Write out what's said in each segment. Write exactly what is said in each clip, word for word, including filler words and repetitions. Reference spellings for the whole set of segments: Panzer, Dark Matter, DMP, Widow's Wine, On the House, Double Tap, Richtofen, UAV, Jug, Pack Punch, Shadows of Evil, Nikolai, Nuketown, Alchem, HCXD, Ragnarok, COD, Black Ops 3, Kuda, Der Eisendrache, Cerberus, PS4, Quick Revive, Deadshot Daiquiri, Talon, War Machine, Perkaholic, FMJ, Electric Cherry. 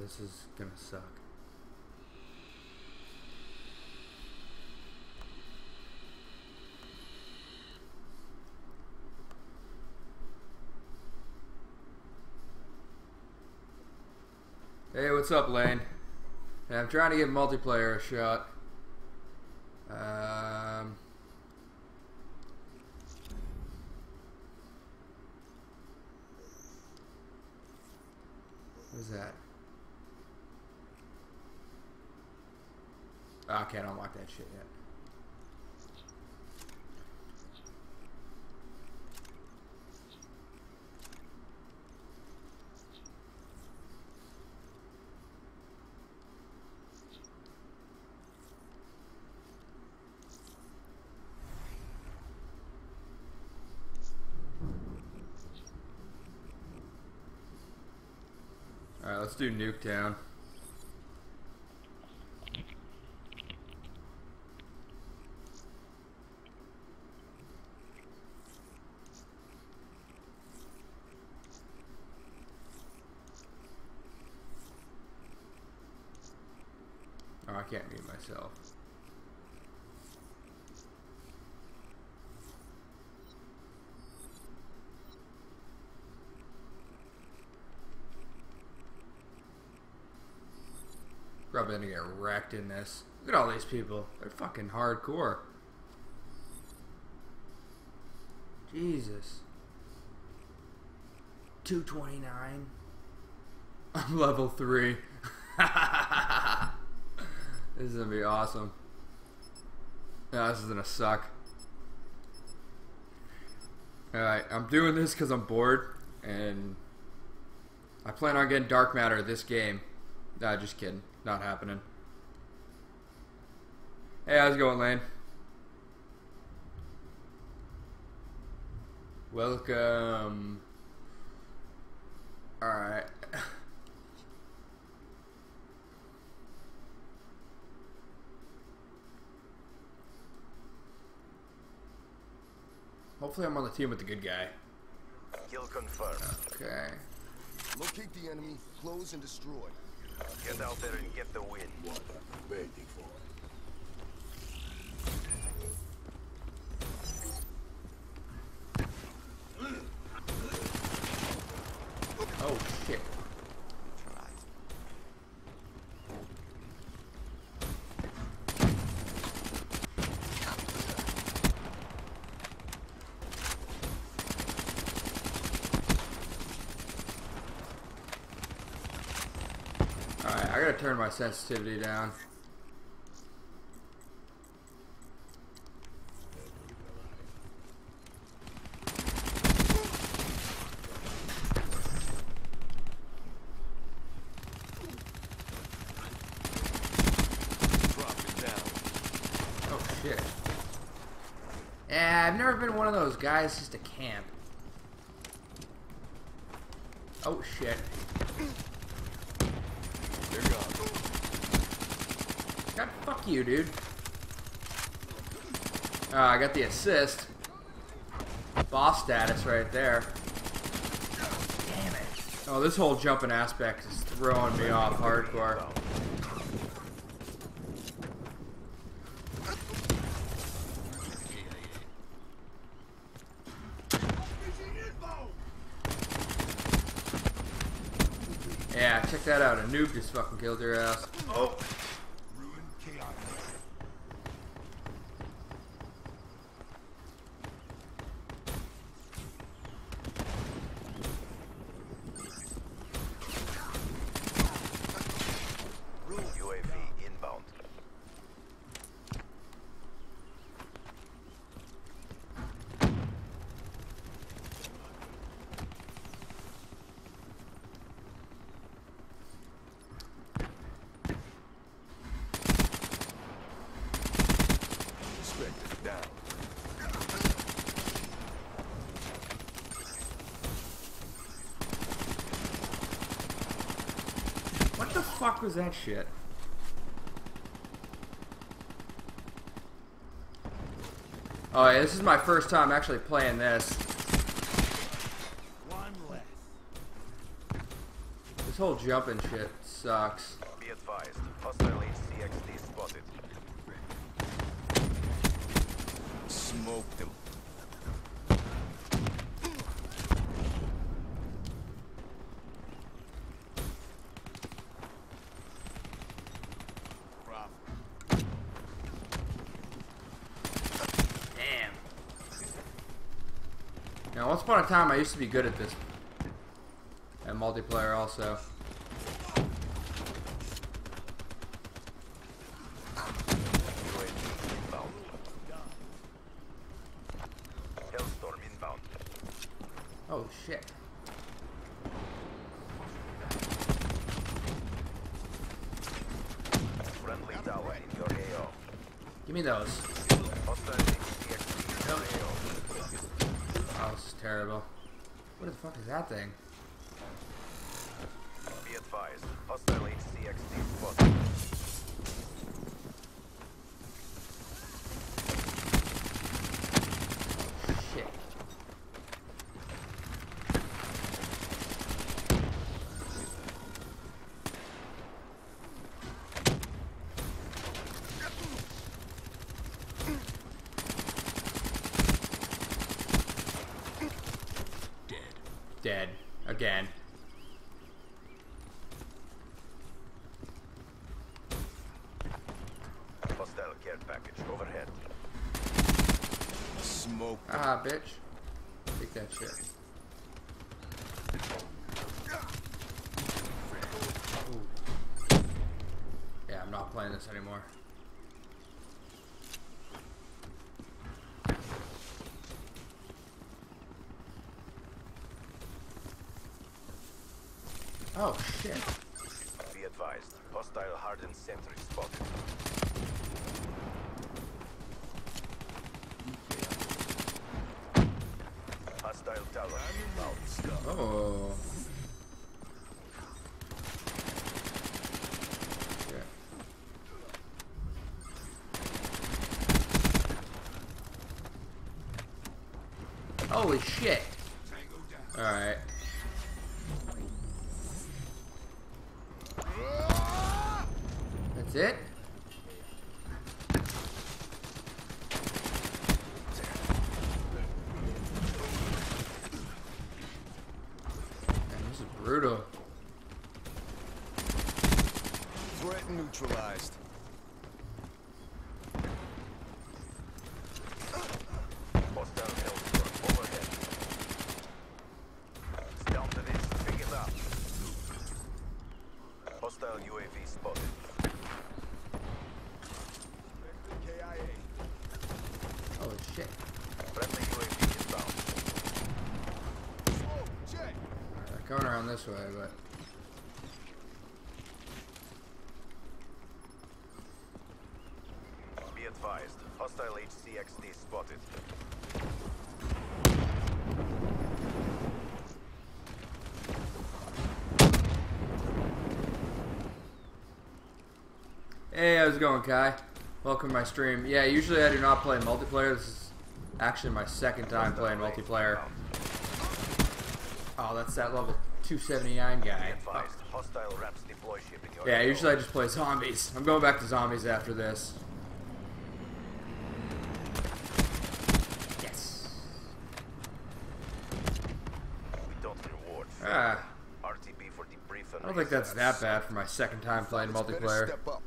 this is gonna suck. Hey, what's up, Lane? Yeah, I'm trying to give multiplayer a shot. Um, what is that? Oh, okay, I don't like that shit yet. Let's do Nuketown. Oh, I can't mute myself. Probably gonna get wrecked in this. Look at all these people. They're fucking hardcore. Jesus. two twenty-nine. I'm level three. This is gonna be awesome. No, this is gonna suck. Alright, I'm doing this because I'm bored. And I plan on getting Dark Matter this game. Nah, just kidding. Not happening. Hey, how's it going, Lane? Welcome. Alright. Hopefully I'm on the team with the good guy. Kill confirmed. Okay. Locate the enemy, close and destroy. Get out there and get the win. What I'm waiting for. Oh shit. Turn my sensitivity down. Drop it down. Oh shit. Yeah, I've never been one of those guys just to camp. Oh shit. God, fuck you, dude. Uh, I got the assist. Boss status right there. Damn it. Oh, this whole jumping aspect is throwing me off hardcore. Yeah, check that out. A noob just fucking killed your ass. Oh. What the fuck was that shit? Oh yeah, this is my first time actually playing this. This whole jumping shit sucks. Be advised, hostile H C X D spotted. Smoke them. Now, once upon a time, I used to be good at this. At multiplayer, also. U A V inbound. Hellstorm inbound. Oh, shit. Friendly Talon in your A O. Give me those. Oh, this is terrible. What the fuck is that thing? Be advised, hostile H C X D spotted. Shit. Dead again. Hostile care package overhead. Smoke. Ah, bitch. Take that shit. Ooh. Yeah, I'm not playing this anymore. Oh shit. Be advised. Hostile hardened sentry spotted. Hostile tower inbound. Oh. Shit. Holy shit. Alright. That's it? Man, this is brutal. Threat neutralized. Going around this way, but be advised, hostile H C X D spotted. Hey, how's it going, Kai? Welcome to my stream. Yeah, usually I do not play multiplayer. This is actually my second time playing multiplayer. Oh, that's that level two seventy-nine guy. Advised, hostile raps deploy ship in your yeah, usually I just play zombies. I'm going back to zombies after this. Yes. We don't reward for ah. R T B for debrief and I don't think that's that bad for my second time playing it's multiplayer. Step up.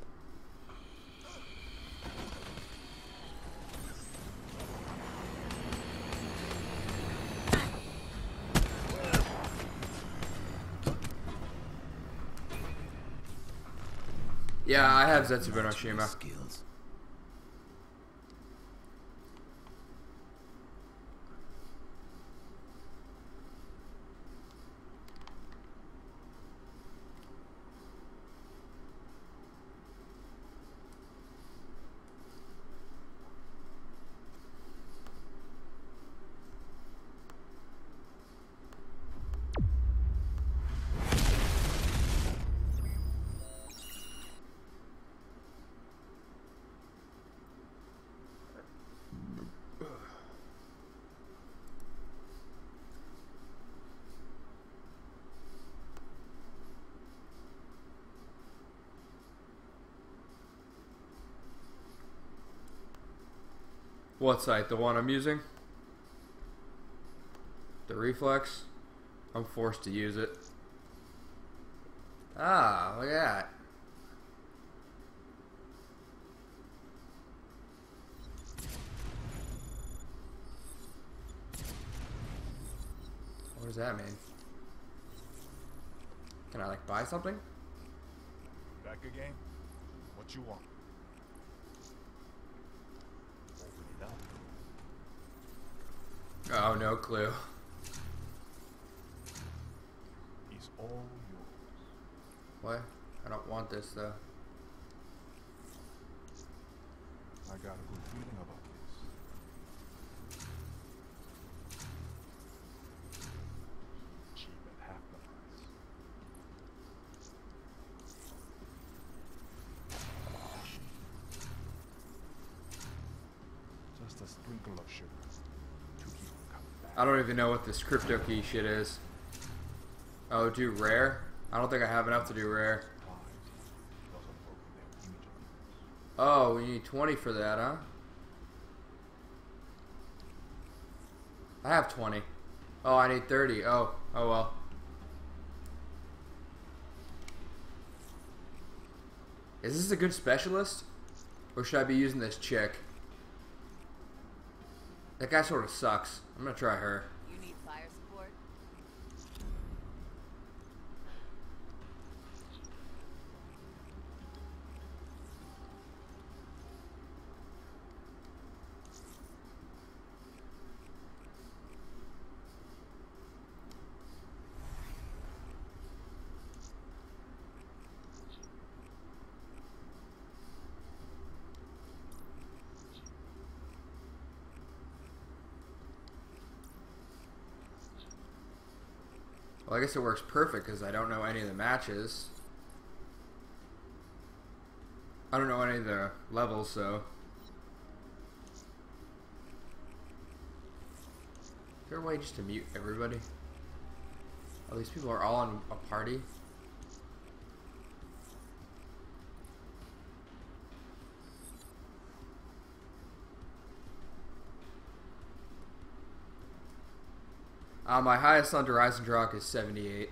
Yeah, I have Zetsubou no Shima. What sight? The one I'm using? The reflex? I'm forced to use it. Ah, look at that. What does that mean? Can I, like, buy something? Back again? What you want? Oh, no clue. He's all yours. What? I don't want this though. I got a good feeling about this. Cheap at half the price. Just a sprinkle of sugar. I don't even know what this crypto key shit is. Oh, do rare? I don't think I have enough to do rare. Oh, we need twenty for that, huh? I have twenty. Oh, I need thirty. Oh, oh well. Is this a good specialist? Or should I be using this chick? That guy sort of sucks. I'm gonna try her. You need fire support? Well, I guess it works perfect because I don't know any of the matches. I don't know any of the levels, so. Is there a way just to mute everybody? Oh, these people are all on a party. Uh, my highest on Der Eisendrache is seventy-eight.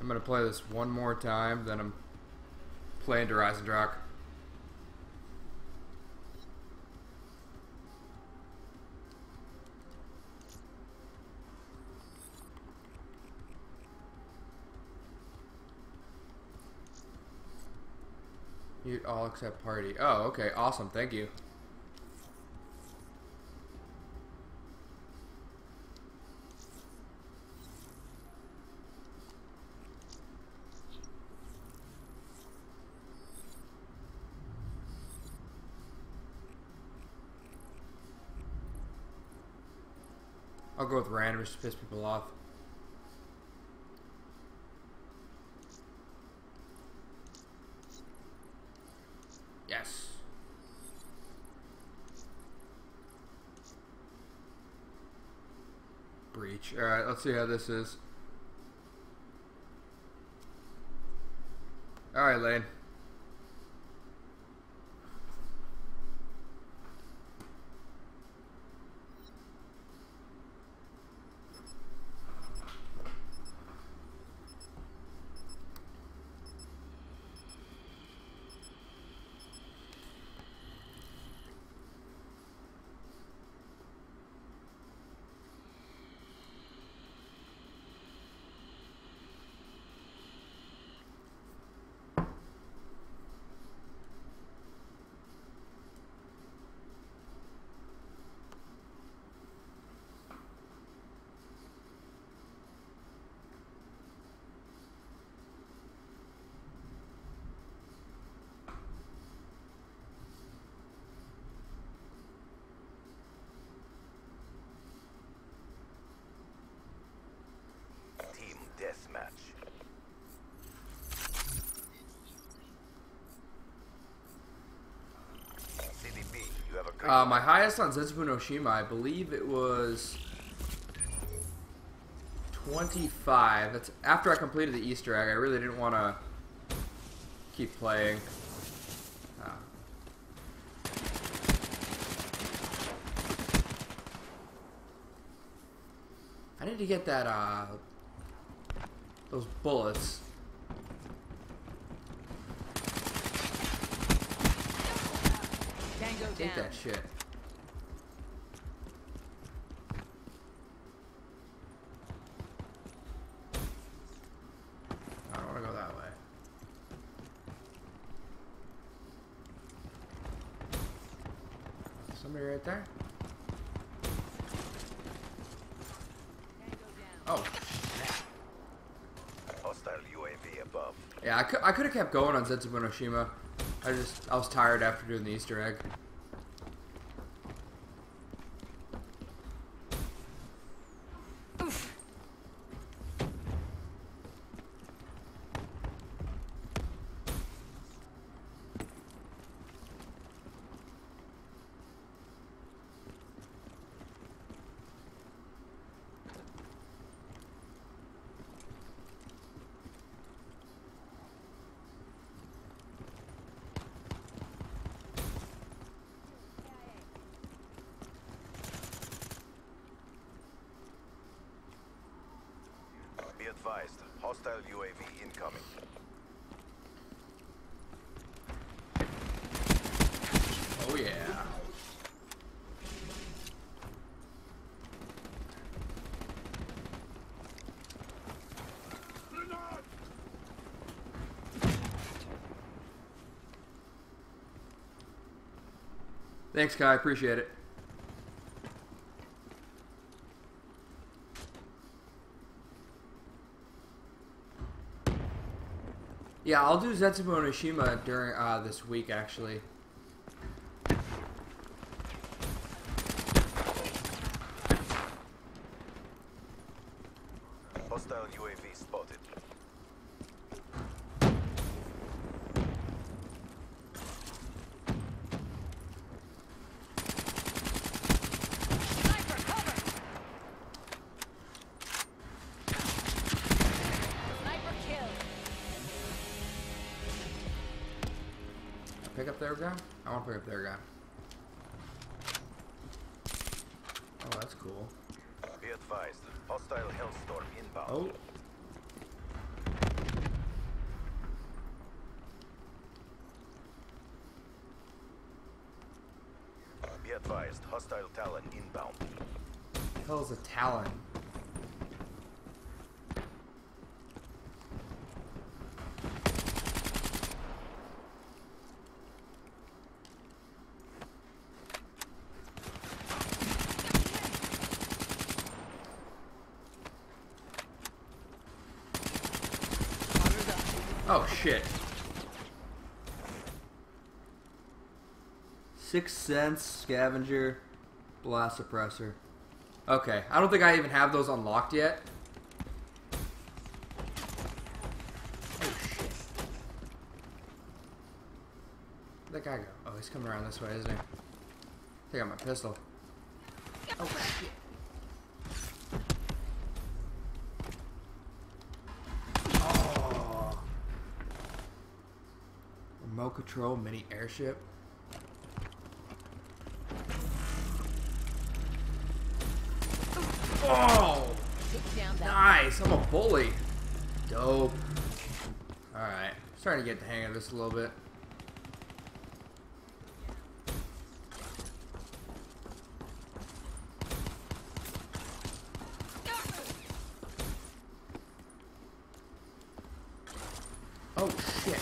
I'm gonna play this one more time, then I'm playing Der Eisendrache. Mute all except party. Oh, okay. Awesome. Thank you. I'll go with random just to piss people off. Alright, let's see how this is. Alright, Lane. Uh, my highest on Zetsubou no Shima, I believe it was twenty-five. That's after I completed the Easter egg. I really didn't want to keep playing. Oh. I need to get that, uh, those bullets. Take that shit. I don't want to go that way. Somebody right there? Oh. Hostile U A V above. Yeah, I could I could have kept going on Zetsubou no Shima. I just I was tired after doing the Easter egg. Advised. Hostile U A V incoming. Oh yeah. Thanks, Kai. Appreciate it. Yeah, I'll do Zetsubou no Shima during uh, this week, actually. Hostile U A V spotted. Pick up their guy? I want to pick up their guy. Oh, that's cool. Be advised, hostile Hellstorm inbound. Oh. Be advised, hostile Talon inbound. The hell is a Talon? Oh shit. Sixth Sense, Scavenger, Blast Suppressor. Okay, I don't think I even have those unlocked yet. Oh shit. Where'd that guy go? Oh, he's coming around this way, isn't he? I think I got my pistol. Oh shit. Remote control mini airship. Oh! Nice! I'm a bully. Dope. Alright. Starting to get the hang of this a little bit. Oh, shit.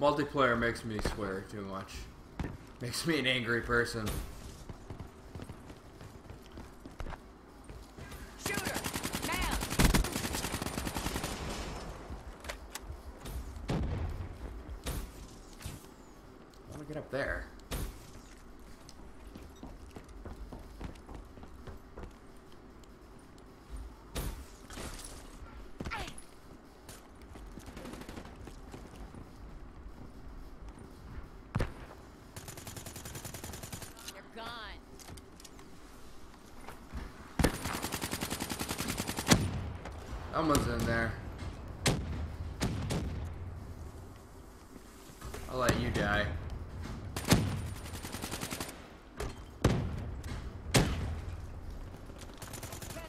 Multiplayer makes me swear too much. Makes me an angry person. Shooter, man. I want to get up there. gone. Someone's in there. I'll let you die.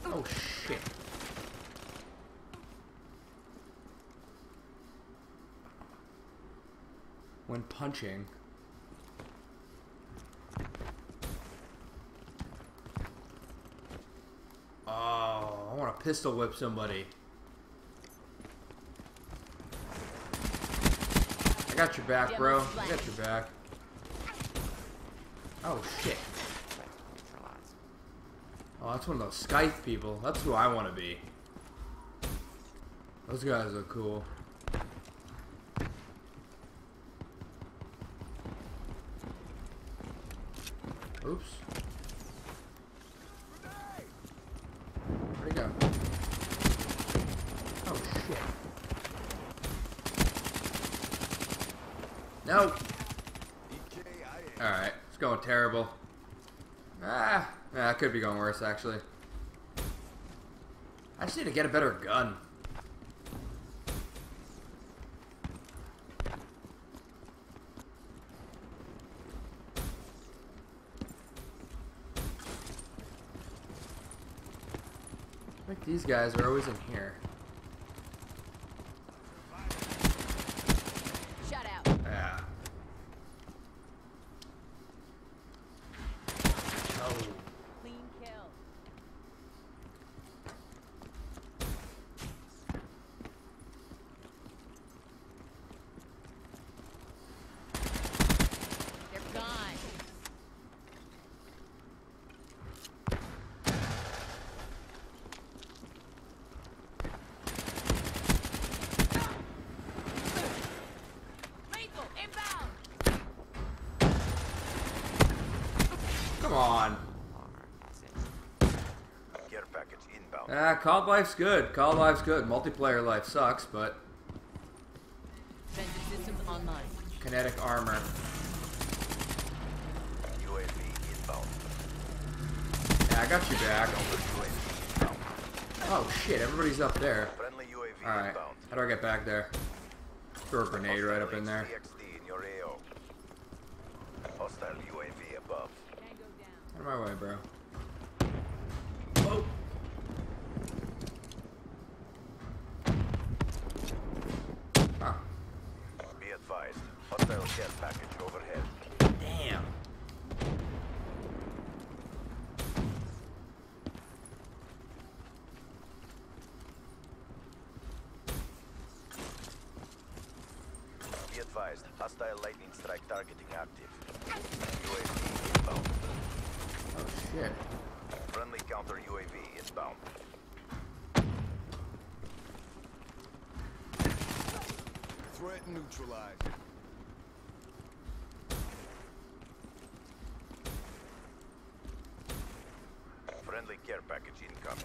Oh shit. When punching. Oh, I want to pistol whip somebody. I got your back, bro. I got your back. Oh shit. Oh, that's one of those Scythe people. That's who I want to be. Those guys are cool. Oops. Where'd he go? Oh, shit. No! Alright, it's going terrible. Ah, yeah, it could be going worse, actually. I just need to get a better gun. These guys are always in here. Shut out. Yeah. Oh. Clean kill. They're gone. Ah, COD life's good. COD life's good. Multiplayer life sucks, but kinetic armor. U A V inbound. Yeah, I got you back. Oh shit! Everybody's up there. All right. How do I get back there? Throw a grenade right up in there. Out of my way, bro. Whoa. Package overhead. Damn. Be advised, hostile lightning strike targeting active. U A V inbound. Oh shit. Friendly counter U A V inbound. Threat neutralized. Friendly care package incoming.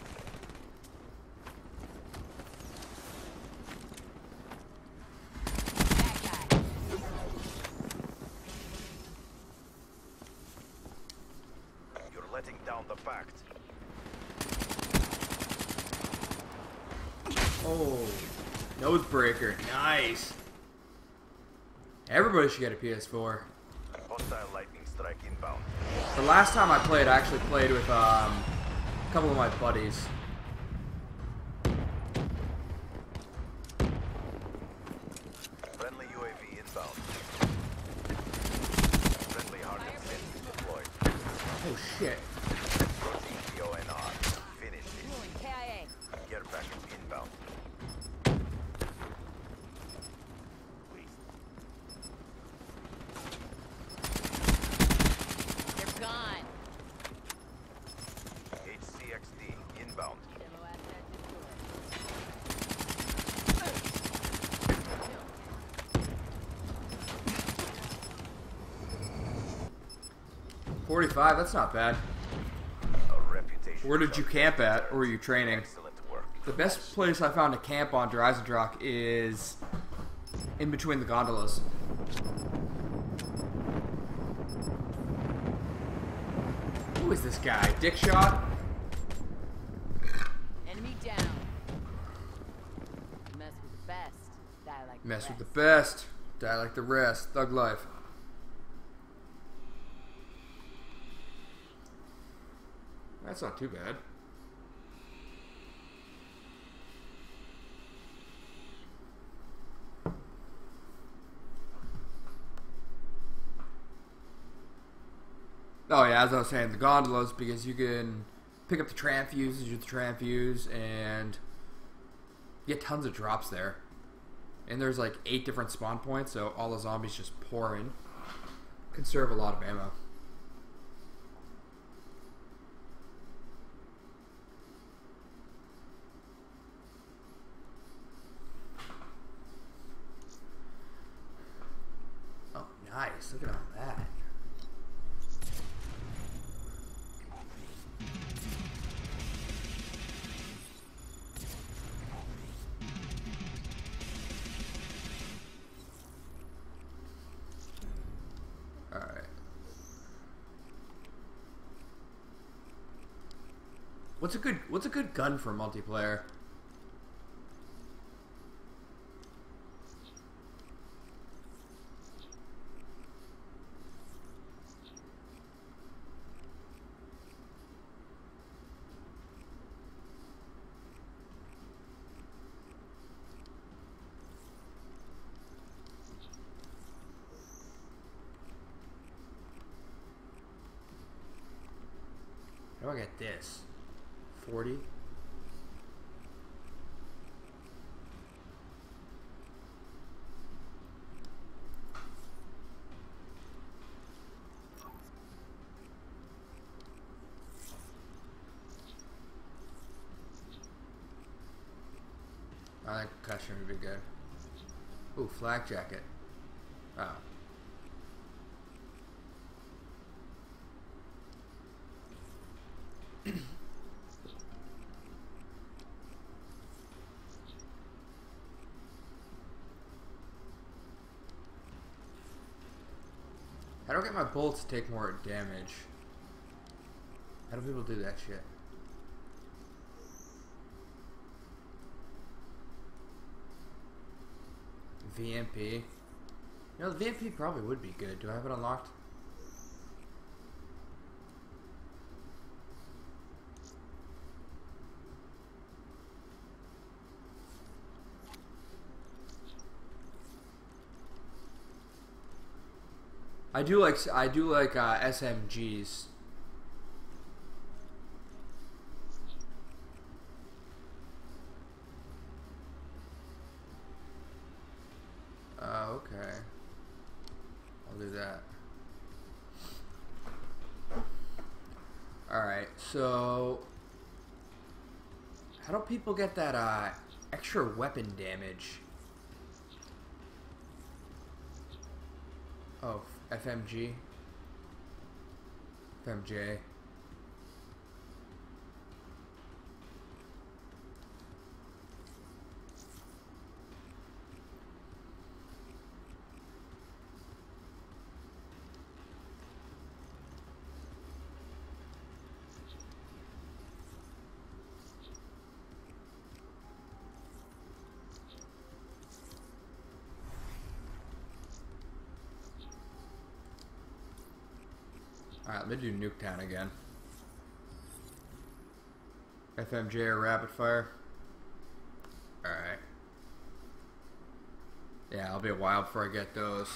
You're letting down the pact. Oh, nose breaker, nice. Everybody should get a P S four. Hostile lightning strike inbound. The last time I played, I actually played with um. a couple of my buddies. Friendly U A V inbound. Friendly hardness deployed. Oh shit. Approaching P O N R. Finish this. Care package inbound. They're gone. H C X D inbound. forty-five, that's not bad. Where did you camp at, or were you training? The best place I found to camp on Der Eisendrache is in between the gondolas. Who is this guy? Dickshot? Enemy down. Mess with the best. Die like the Mess rest. with the best. Die like the rest. Thug life. That's not too bad. Oh yeah, as I was saying, the gondolas, because you can pick up the transfuse, use the transfuse, and get tons of drops there. And there's like eight different spawn points, so all the zombies just pour in. Conserve a lot of ammo. Oh, nice. Look at all that. What's a good what's a good gun for multiplayer? How do I get this? forty. I think cushion would be good. Ooh, flak jacket. Oh. I don't get my bolts to take more damage. How do people do that shit? V M P. You know, the V M P probably would be good. Do I have it unlocked? I do like I do like uh, S M Gs. Uh, okay, I'll do that. All right, so how do people get that uh, extra weapon damage? Oh. F M G. F M J. Alright, let me do Nuketown again. F M J or rapid fire? Alright. Yeah, I'll be a while before I get those.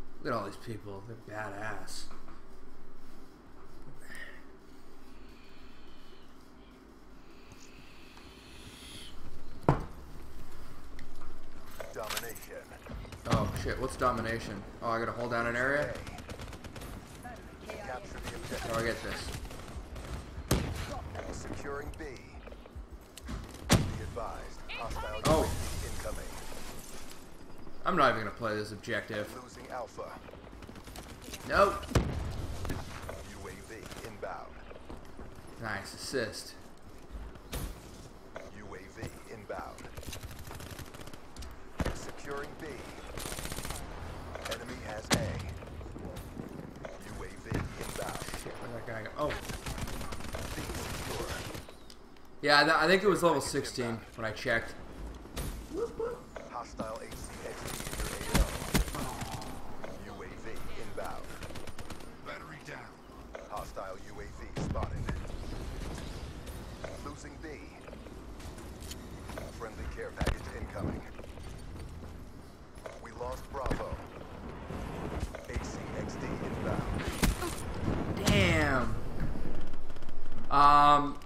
Look at all these people, they're badass. Oh shit, what's domination? Oh, I gotta hold down an area? How do I get this? Securing B. Be advised, hostile U A V incoming. I'm not even gonna play this objective. Losing alpha. Nope. U A V inbound. Nice assist. U A V inbound. Securing B. Enemy has A. U A V inbound. Where'd that guy go? Oh. B secure. Yeah, th I think it was level sixteen when I checked. Hostile H C X D under A O. U A V inbound. Battery down. Hostile U A V spotted. Losing B. Friendly care package incoming. We lost Bravo. H C X D inbound. Damn. Um,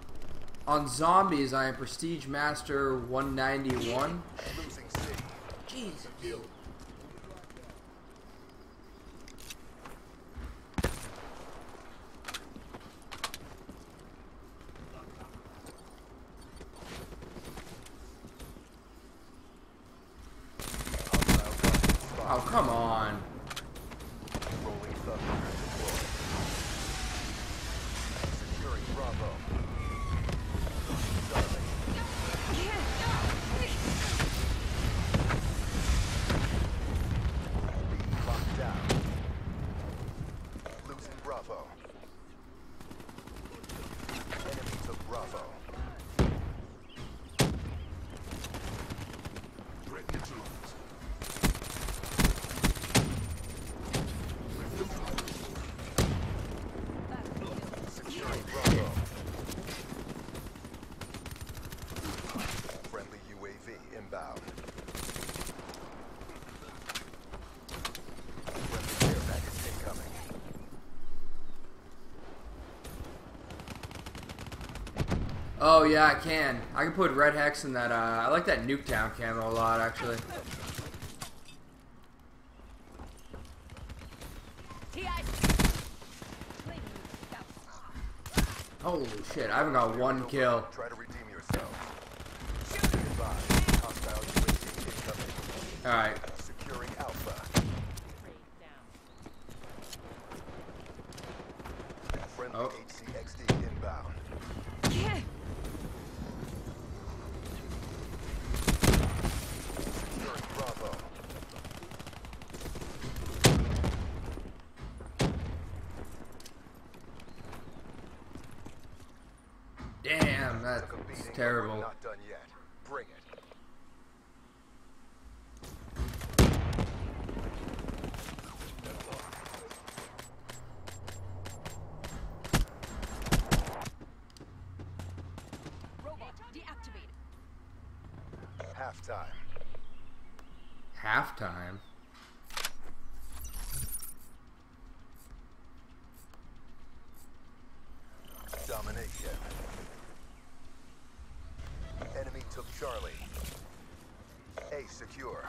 on zombies, I am Prestige Master one ninety-one. Losing C. Jesus. Oh, come on. Rolling Thunder deployed. Securing Bravo. Being locked down. Losing Bravo. Enemy took Bravo. Oh yeah, I can. I can put Red Hex in that, uh, I like that Nuketown camo a lot, actually. Holy shit, I haven't got one kill. Try to redeem yourself. Alright. Securing Alpha. Friendly H C X D inbound. Yeah. Damn, that's terrible. We're not done yet. Bring it. Robot deactivated. Half time. Half time. Domination. Enemy took Charlie. A secure.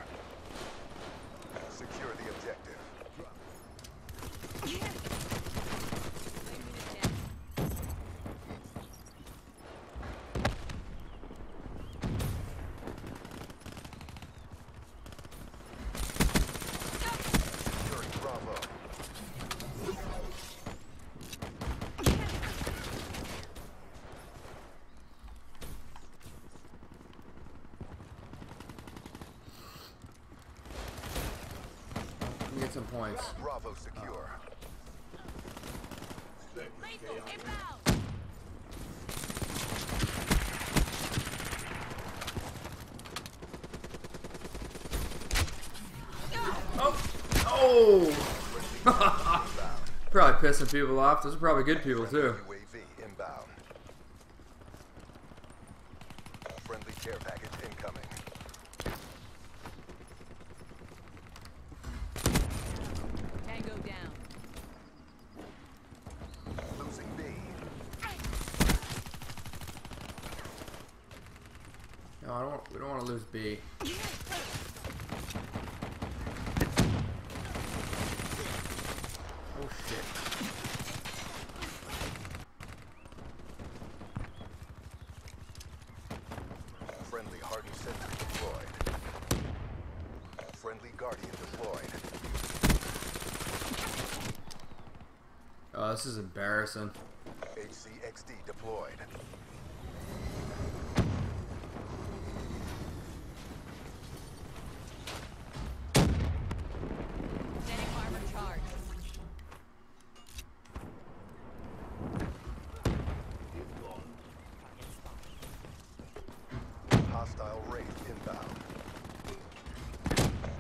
Secure the objective. Securing Bravo. Get some points. Bravo secure. Oh. Oh! Oh. Probably pissing people off. Those are probably good people too. U A V inbound. Friendly care package incoming. No, I don't. We don't want to lose B. Oh shit! Friendly hardened sentry deployed. Friendly guardian deployed. Oh, this is embarrassing. H C X D deployed.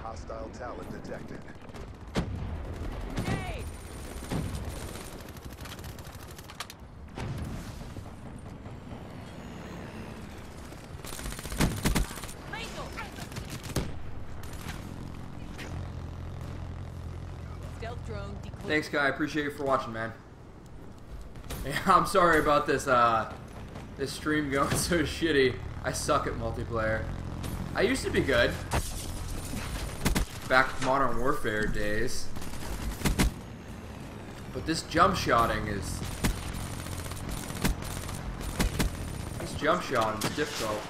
Hostile Talon detected. Hey! Thanks, guy. I appreciate you for watching, man. Yeah, I'm sorry about this, uh, this stream going so shitty. I suck at multiplayer. I used to be good. Back in Modern Warfare days. But this jump shotting is... This jump shotting is difficult.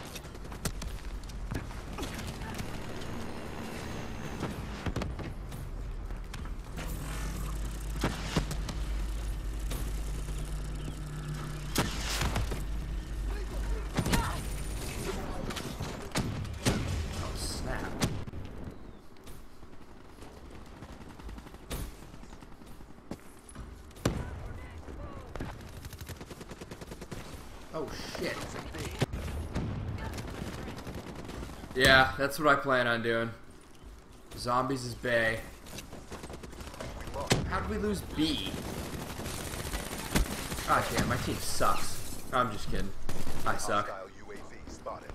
Yeah, that's what I plan on doing. Zombies is Bay. How did we lose B? Ah, damn, my team sucks. I'm just kidding. I suck. U A V spotted.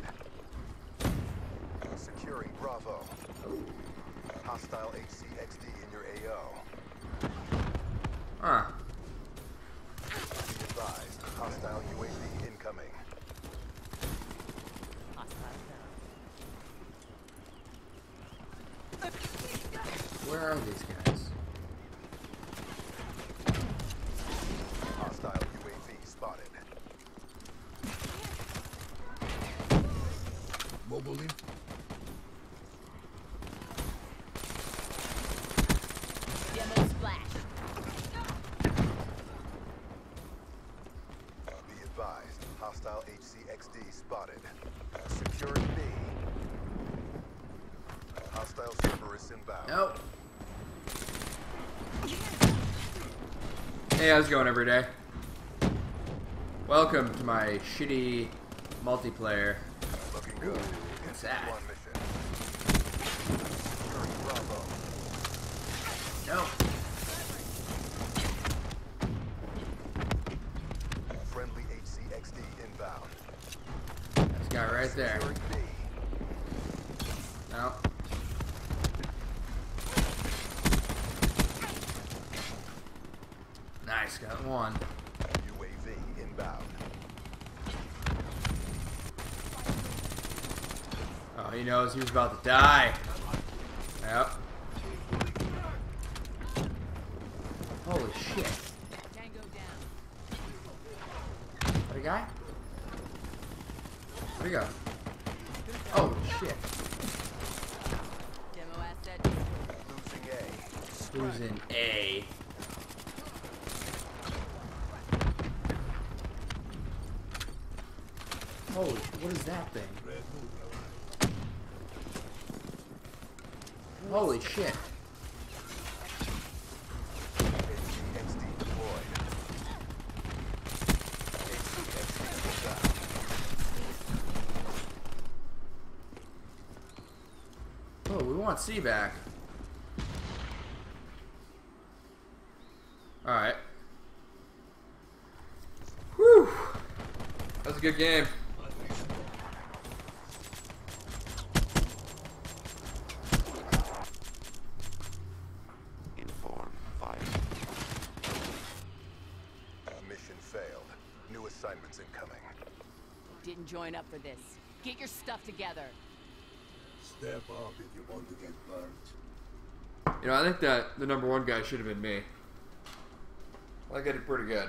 Securing Bravo. Hostile H C X D in your A O. Huh. Advised. Hostile U A V incoming. Where are these guys? Hostile U A V spotted. Mobile. Yellow splash. Be advised, hostile H C X D spotted. Securing B. Hostile Cerberus inbound. Nope. Hey, how's it going every day? Welcome to my shitty multiplayer. Looking good. What's that? One mission. No. Friendly H C X D inbound. That's the guy right there. No. Nice, got one. U A V inbound. Oh, he knows he was about to die. Yep. Holy shit. What a guy? Where'd he go? Oh shit. Demo asset. Losing A. Losing A. Holy, what is that thing? Holy shit. H C X D deployed. H C X D down. Oh, we want C back. Alright. Whew. That was a good game. Join up for this. Get your stuff together. Step up if you want to get burnt. You know, I think that the number one guy should have been me. I did it pretty good.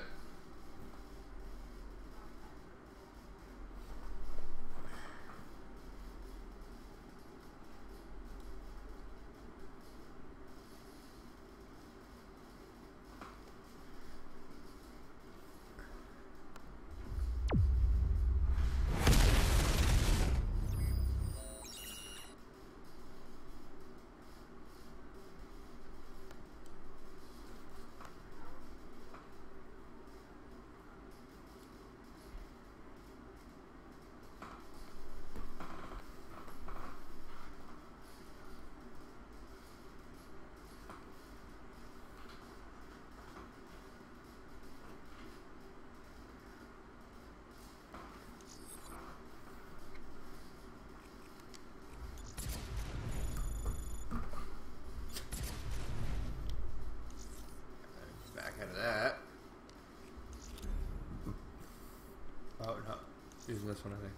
in this one, I think.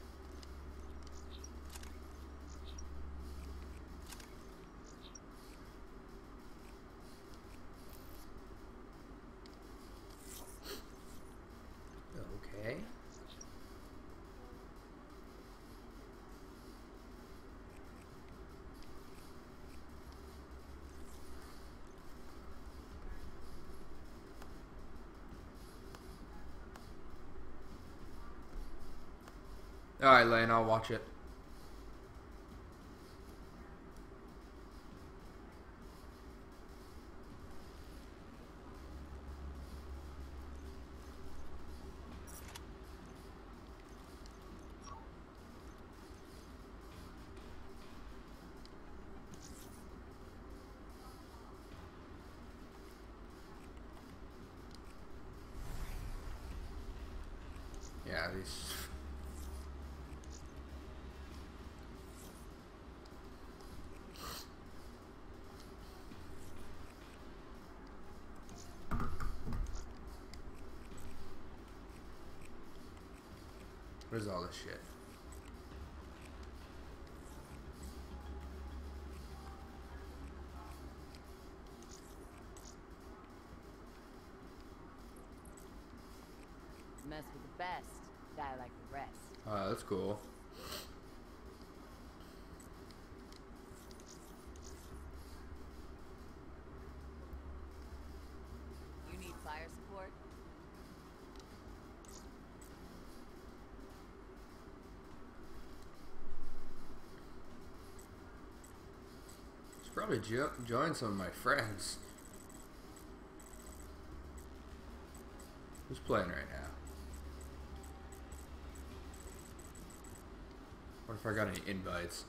Alright, Lane, I'll watch it. Yeah, these... Where's all this shit? Mess with the best, die like the rest. Oh, that's cool. You need fire support? Probably jo join some of my friends. Who's playing right now? What if I got any invites?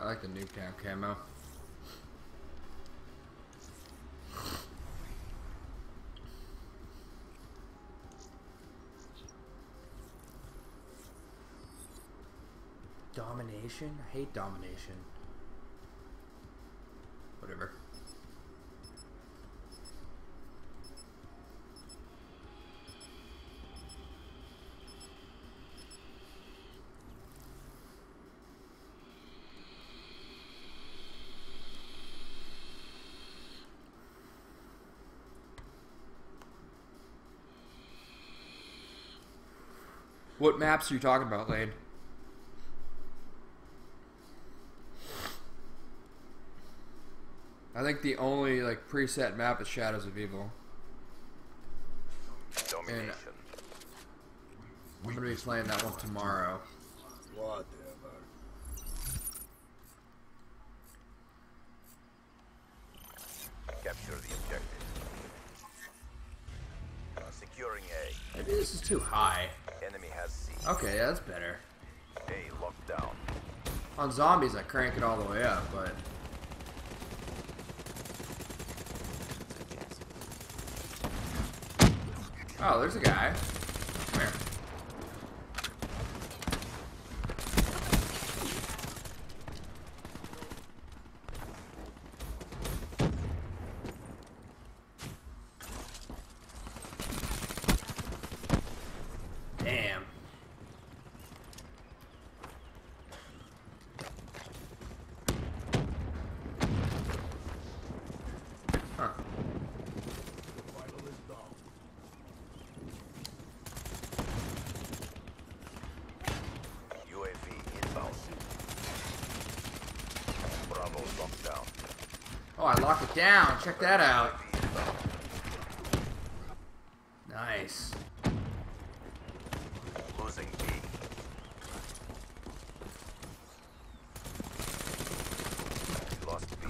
I like the Nuketown camo. Domination? I hate domination. Whatever. What maps are you talking about, Lane? I think the only like preset map is Shadows of Evil. Domination. I'm gonna be playing that one tomorrow. Whatever. Capture the objective. Securing A. Maybe this is too high. Enemy has C. Okay, yeah, that's better. A lockdown. On zombies, I crank it all the way up, but oh, there's a guy. Come here. Oh, I locked it down. Check that out. Nice. Losing B. Lost B.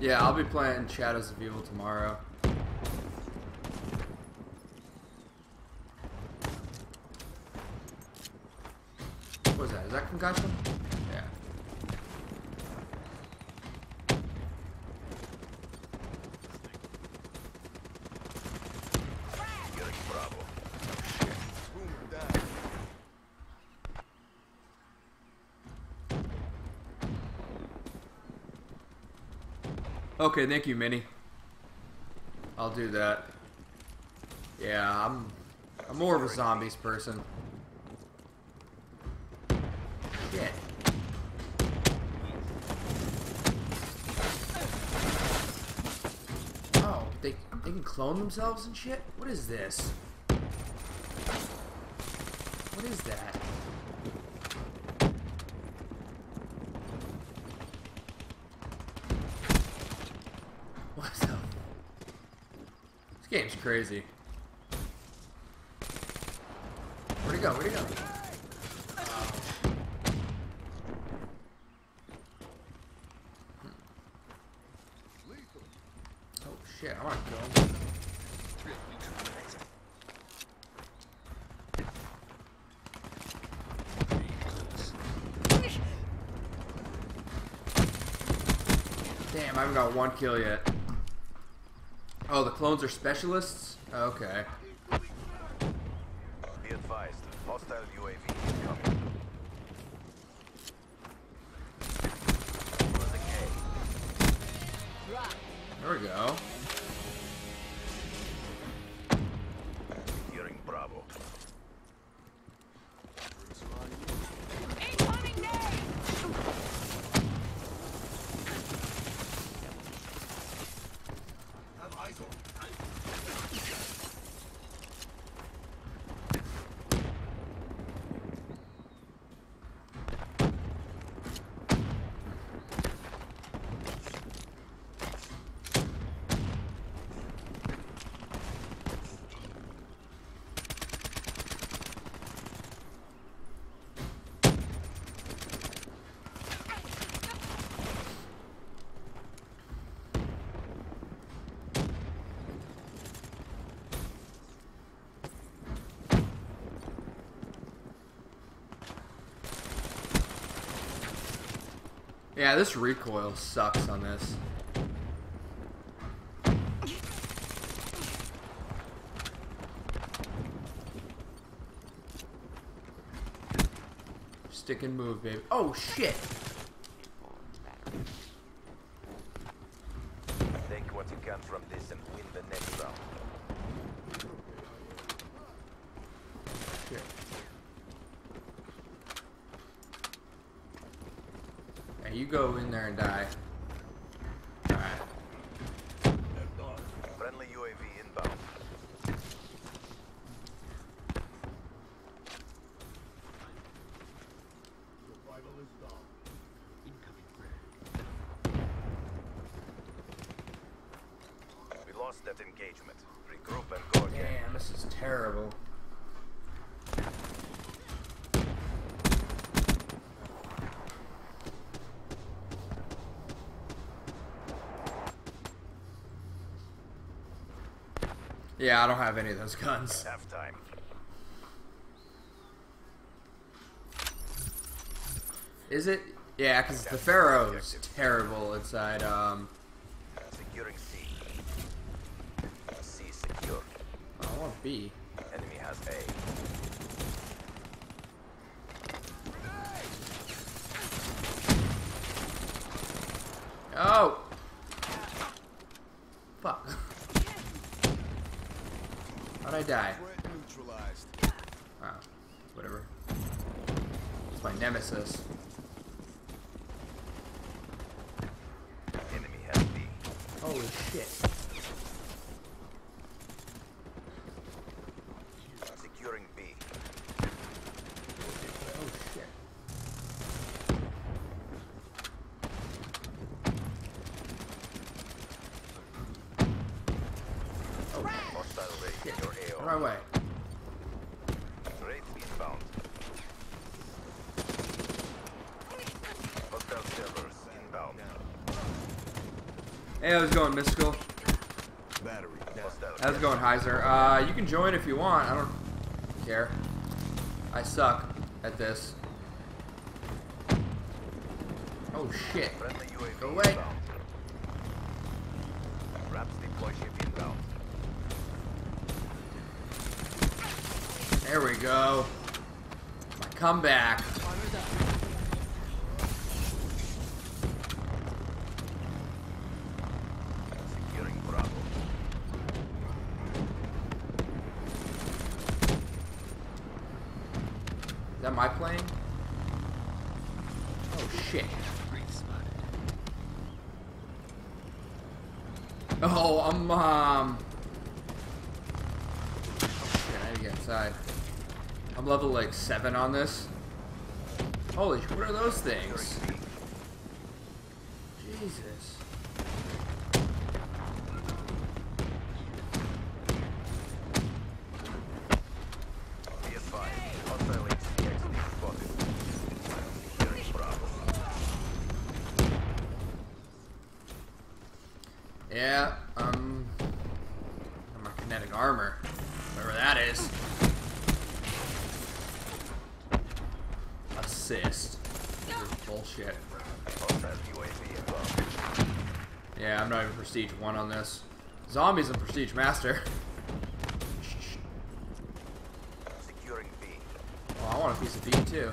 Yeah, I'll be playing Shadows of Evil tomorrow. concussion? Yeah. Okay, thank you, Minnie. I'll do that. Yeah, I'm, I'm more of a zombies person. Shit. Oh, they, they can clone themselves and shit? What is this? What is that? What the? This game's crazy. Where'd he go? Where'd he go? Damn, I haven't got one kill yet. Oh, the clones are specialists? Okay. Be advised, hostile U A V is coming. There we go. Hearing Bravo. Yeah, this recoil sucks on this. Stick and move, baby. Oh, shit! Take what you can from this and win the next round. Shit. You go in there and die. Alright. Friendly U A V inbound. We lost that engagement. Regroup and go again. Damn, this is terrible. Yeah, I don't have any of those guns. Half time. Is it? Yeah, because the Pharaoh's terrible inside. Um. Securing C. C secure. Oh, I want B. Enemy has A. Oh. Fuck. How'd I die? Oh, whatever. It's my nemesis. Enemy has B. Holy shit. Securing B. Oh shit. Oh, hostile raid. Your right away. Raid inbound. Hostile Cerberus inbound. Hey, how's it going, Mystical? Battery. How's it going, Heiser? Uh, you can join if you want. I don't care. I suck at this. Oh shit. Go away. There we go. My comeback. Is that my plane? Oh shit. Oh, I'm um oh shit, I need to get inside. I'm level like seven on this. Holy shit, what are those things? Jesus. Yeah, um, I'm a kinetic armor, whatever that is. Assist. This is bullshit. Yeah, I'm not even prestige one on this. Zombies and prestige master. Securing B. Oh, I want a piece of B too.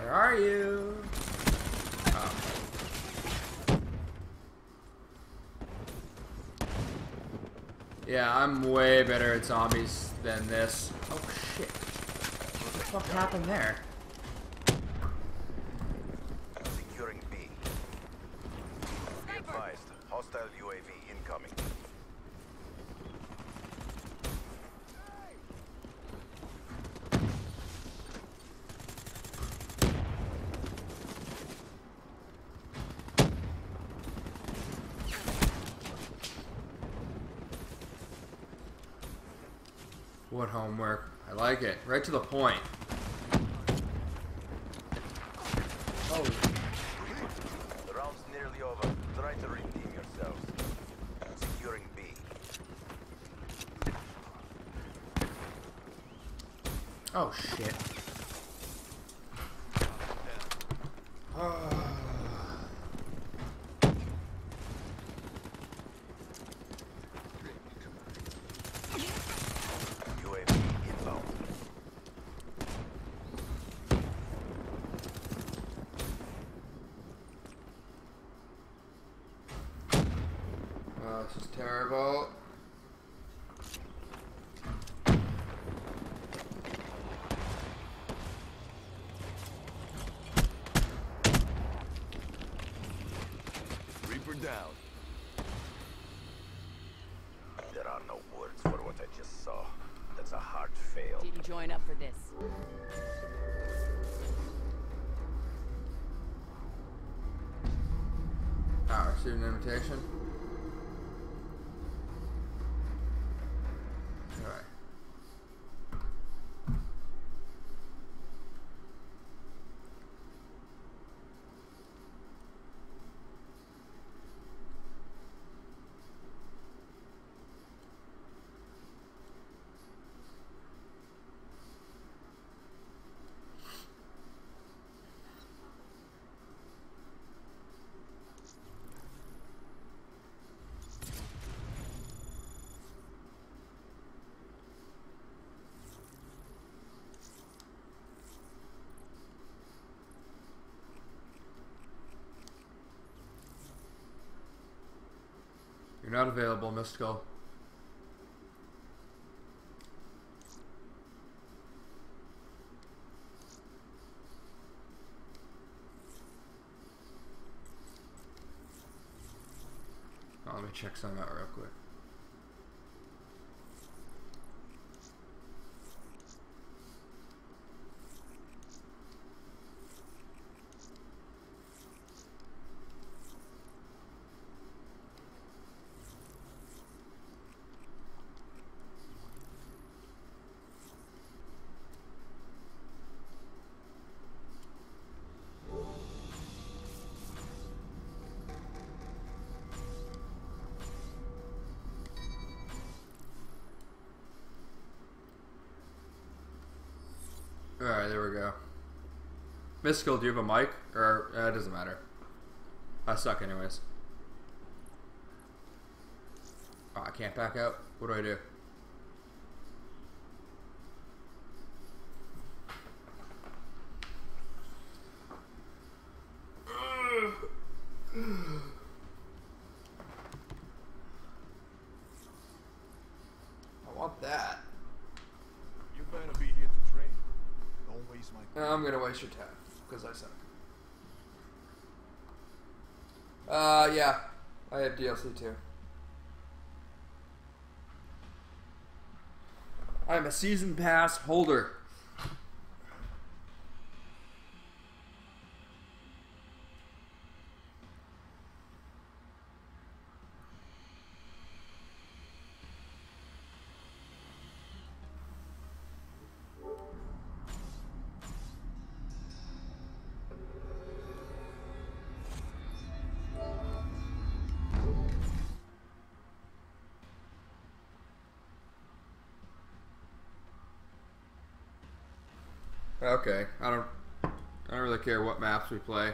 Where are you? Oh. Yeah, I'm way better at zombies than this. Oh shit. What the fuck happened there? Securing B. Be advised. Hostile U A V incoming. What homework? I like it. Right to the point. Oh. The round's nearly over. Try to redeem yourselves. Securing B. Oh shit. Oh. This is terrible. Reaper down. There are no words for what I just saw. That's a hard fail. Didn't join up for this. Ah, received an invitation. You're not available, Mystical. Oh, let me check something out real quick. Fiscal, do you have a mic? Or, uh, it doesn't matter. I suck anyways. Oh, I can't back out. What do I do? I want that. You better be here to train. Don't waste my time. I'm gonna waste your time because I suck. Uh, yeah, I have D L C too. I'm a season pass holder. Okay, I don't, I don't really care what maps we play.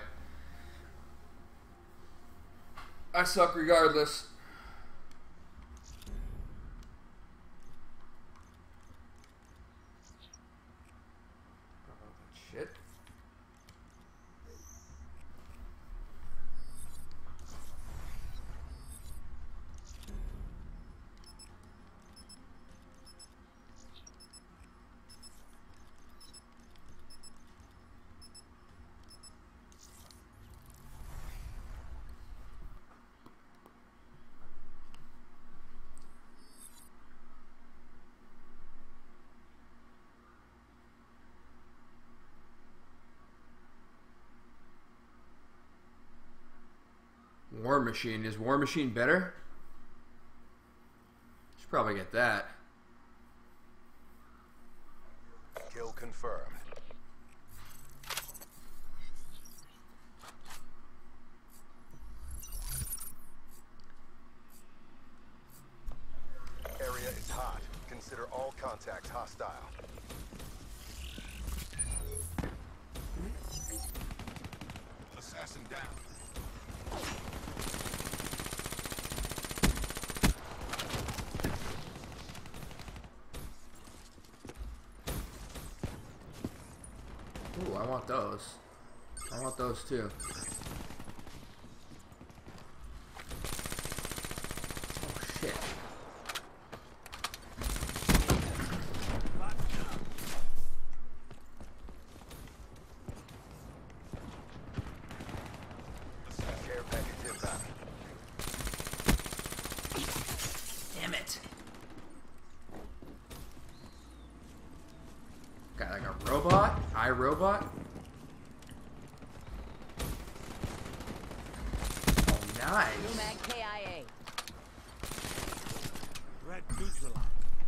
I suck regardless. Oh, shit. War Machine. Is War Machine better? Should probably get that. Kill confirmed. Area is hot. Consider all contacts hostile. Assassin down. Ooh, I want those. I want those too. Oh shit. Damn it. Got like a robot? iRobot? Oh, nice.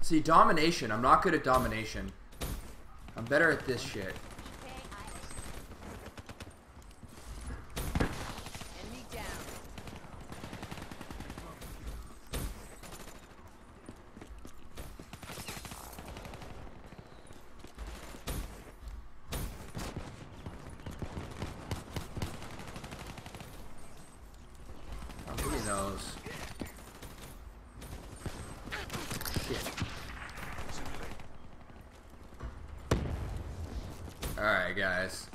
See, domination. I'm not good at domination. I'm better at this shit. Alright guys,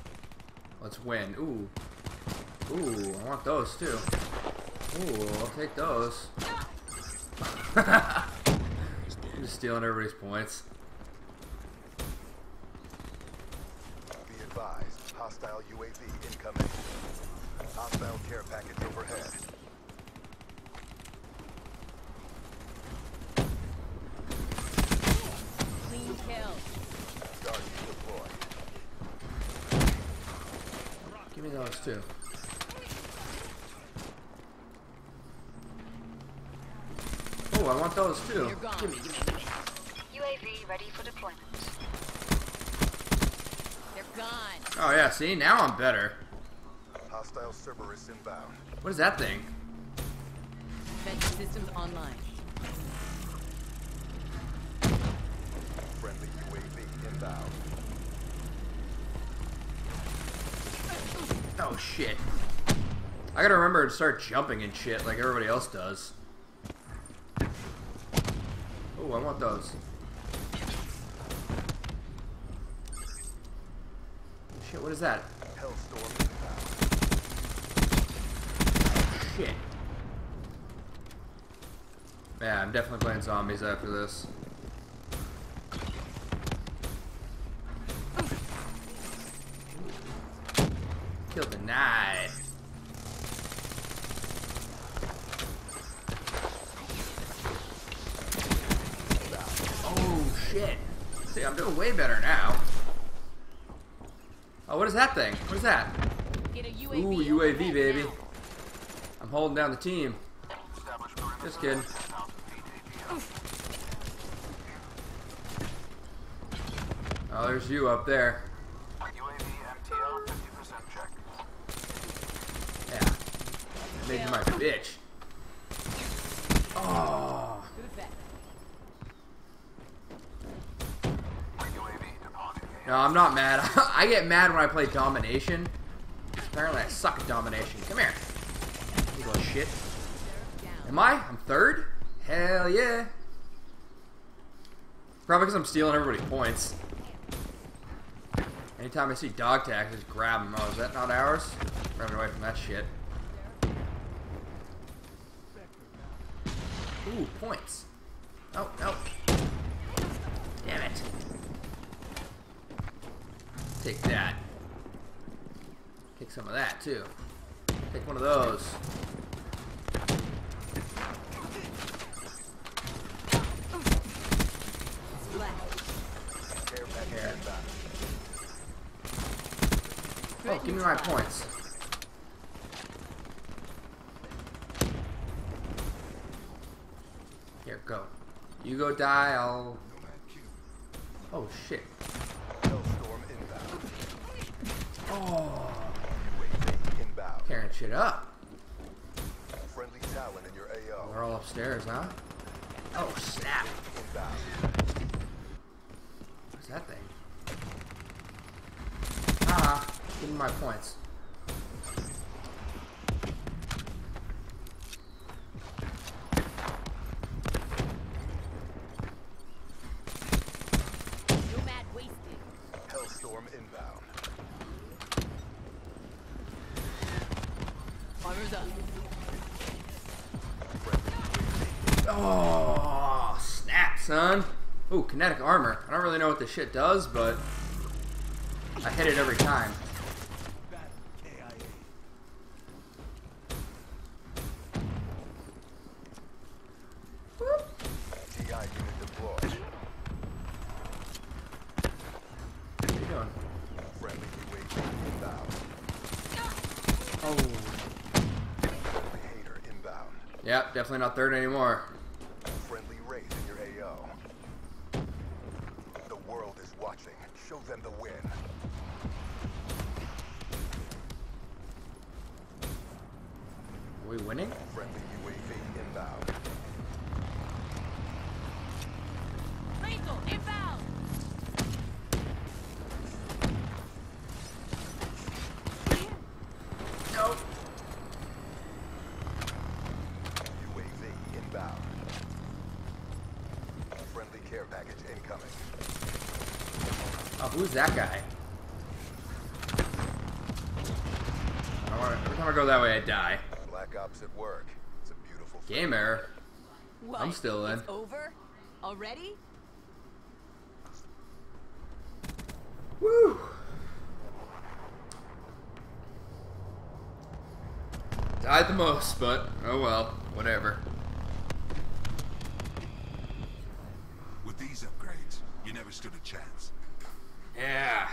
let's win. Ooh, ooh, I want those too. Ooh, I'll take those. I'm just stealing everybody's points. Be advised, hostile U A V incoming. Hostile care package overhead. Clean kill. Guard deployed. Give me those too. Oh, I want those too. Give me, give me, give me. U A V ready for deployment. They're gone. Oh yeah, see, now I'm better. Hostile Cerberus inbound. What is that thing? Defense systems online. Friendly U A V inbound. Oh shit. I gotta remember to start jumping and shit like everybody else does. Oh, I want those. Shit, what is that? Hellstorm. Oh, shit. Yeah, I'm definitely playing zombies after this. Kill the knight. Oh shit. See, I'm doing way better now. Oh, what is that thing? What is that? Get a U A V. Ooh, U A V, baby. Now. I'm holding down the team. Just kidding. Oh, there's you up there. Making my bitch. Oh. No, I'm not mad. I get mad when I play domination. Apparently I suck at domination. Come here. You little shit. Am I? I'm third? Hell yeah. Probably because I'm stealing everybody's points. Anytime I see dog tags, just grab them. Oh, is that not ours? Running away from that shit. Ooh, points. Oh, no. Damn it. Take that. Take some of that, too. Take one of those. Here. Oh, give me my points. Go. You go die, I'll... Oh, shit. Oh. Tearing shit up. We're all upstairs, huh? Oh, snap. What's that thing? Ah, give me my points. Oh, snap, son. Ooh, kinetic armor. I don't really know what this shit does, but I hit it every time. Whoop. What are you doing? Oh. Yep, definitely not third anymore. Friendly race in your A O. The world is watching. Show them the win. Are we winning? Friendly U A V inbound. Rachel, inbound. Nope. Who's that guy? I don't wanna, every time I go that way, I die. Black Ops at work. It's a beautiful game error. What? I'm still in. It's over already? Woo! Died the most, but oh well, whatever. With these upgrades, you never stood a chance. Yeah.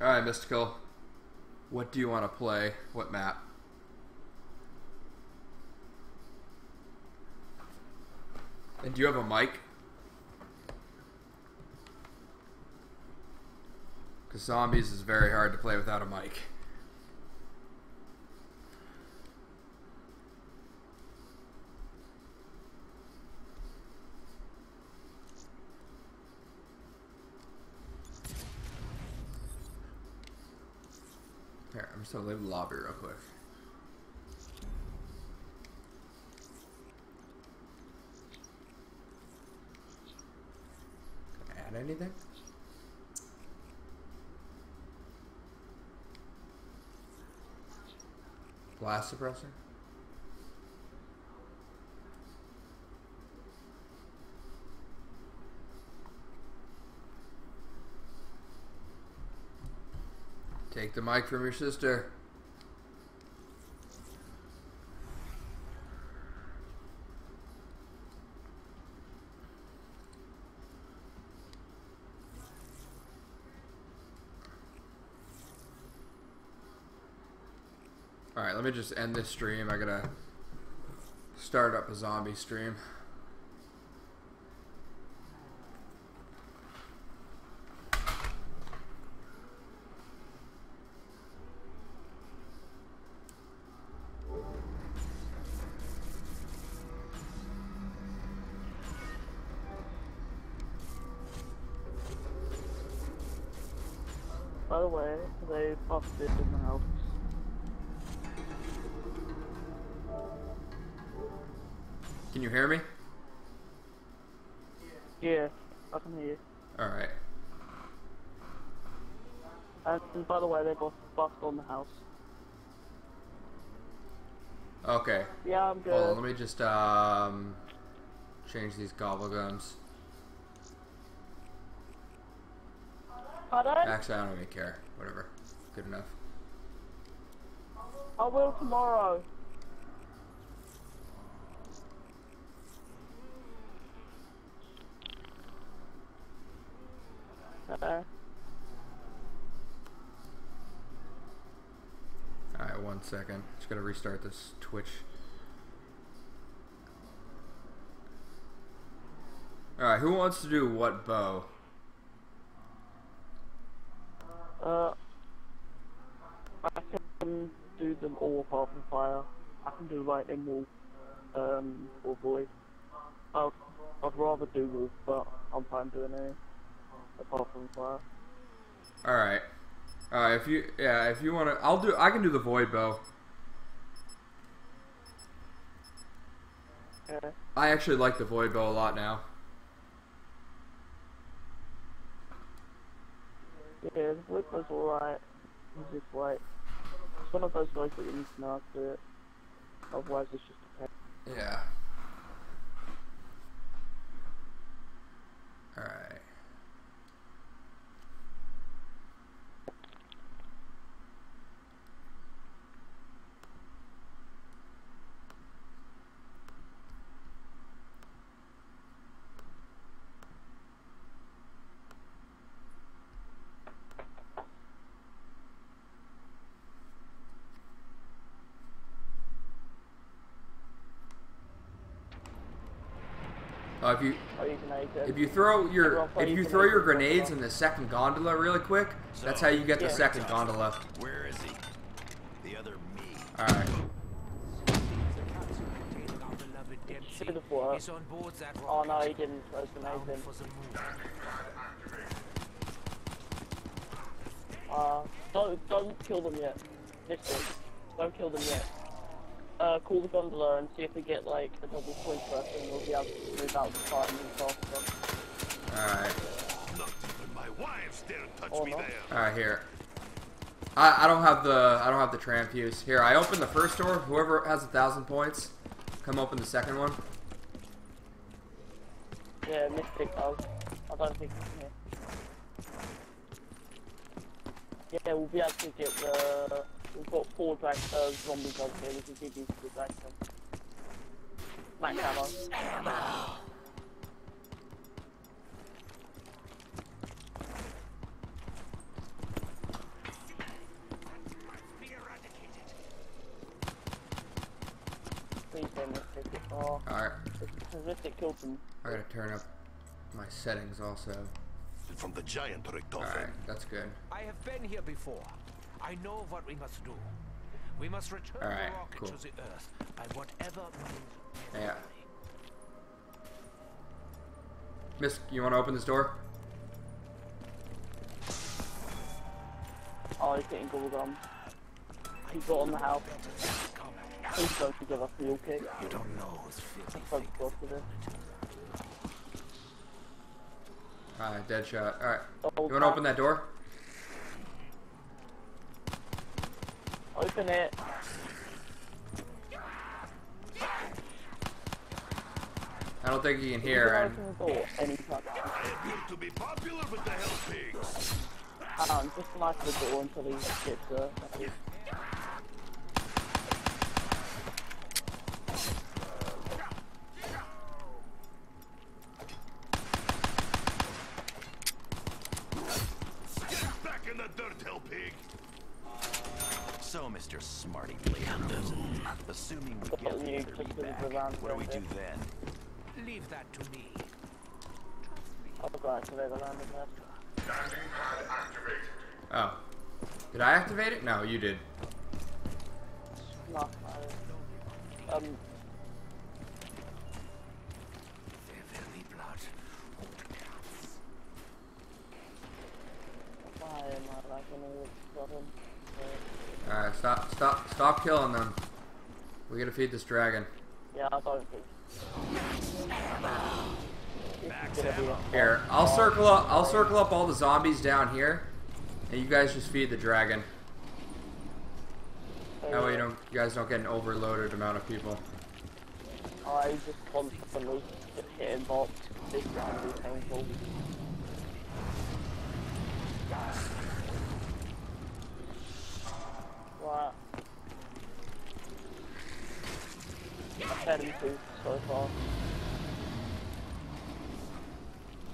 All right, Mystical. What do you want to play? What map? And do you have a mic? Because zombies is very hard to play without a mic. Here, I'm just gonna leave the lobby real quick. Can I add anything? Blast suppressor. Take the mic from your sister. Alright, let me just end this stream. I gotta start up a zombie stream. By the way, they popped this in the house. Can you hear me? Yeah, I can hear you. Alright. And by the way, they both buffed on the house. Okay. Yeah, I'm good. Hold on, let me just um change these gobble gums. Pardon? Actually, I don't even care. Whatever. Good enough. I will tomorrow. Alright, one second. Just gotta restart this Twitch. Alright, who wants to do what bow? Uh, I can do them all apart from fire. I can do lightning wolf, um, or void. I'd, I'd rather do wolf, but I'm fine doing it. All right, uh, if you yeah, if you want to, I'll do. I can do the void bow. Okay. I actually like the void bow a lot now. Yeah, the void bow's alright. It's just like it's one of those guys that you need to know how to do it. Otherwise, it's just a pain. Yeah. All right. Uh, if you if you throw your if you throw your grenades in the second gondola really quick, that's how you get the second gondola. Where is he? The other me. All right. Oh no, he didn't. That was amazing. Uh, don't don't kill them yet. Listen, don't kill them yet. Uh, call the gondola and see if we get like a double point for us, and we'll be able to move out the fight and resolve them. Alright. Alright, here. I I don't have the I don't have the transfuse. Here, I open the first door. Whoever has a thousand points, come open the second one. Yeah, Mystic. I, was, I don't think. Yeah. Yeah, we'll be able to get the. We've got four drag uh, zombie dogs here, we can give these to the drag dogs. Max ammo. ammo. Please do. Alright. I gotta turn up my settings also. From the giant Richtofen. Alright, that's good. I have been here before. I know what we must do. We must return right, the rocket cool. to the Earth by whatever means. Yeah. Miss, you want to open this door? Oh, he's getting gobbled on. He got on the house. He's going to give us the Mule Kick. You don't know who's feeling Alright, Deadshot. Alright. You want to open that door? Open it. I don't think you can hear it. I appear to be popular with the hell pigs. Um, just lock the door until he gets there. Get back in the dirt, hell pig. So, Mister Smarty, assuming we get the U A V back, what do we do then? Leave that to me. Oh, God, did I go down the pad? Landing pad activated. Oh. Did I activate it? No, you did. No, I... Um... Why am I like any problem? Alright, stop, stop, stop killing them. We gotta feed this dragon. Yeah, I thought it was. Here, I'll circle up, I'll circle up all the zombies down here, and you guys just feed the dragon. That way you don't, you guys don't get an overloaded amount of people. I just constantly get hit and bopped. This round is painful. Wow. I've had him too, so far.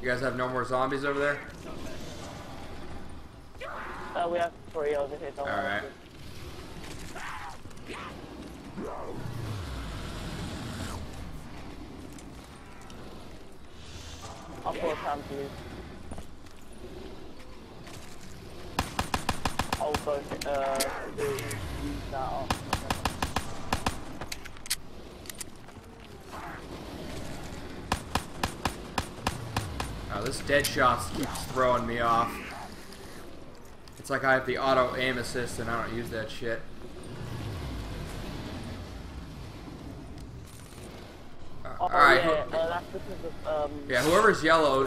You guys have no more zombies over there? Uh, we have three over here. Alright. I'll put a time to you. Also, uh, use that off. Oh, this Deadshot keeps throwing me off. It's like I have the auto aim assist and I don't use that shit. Uh, oh, Alright. Yeah, who uh, that's because of, um, yeah, whoever's yellow,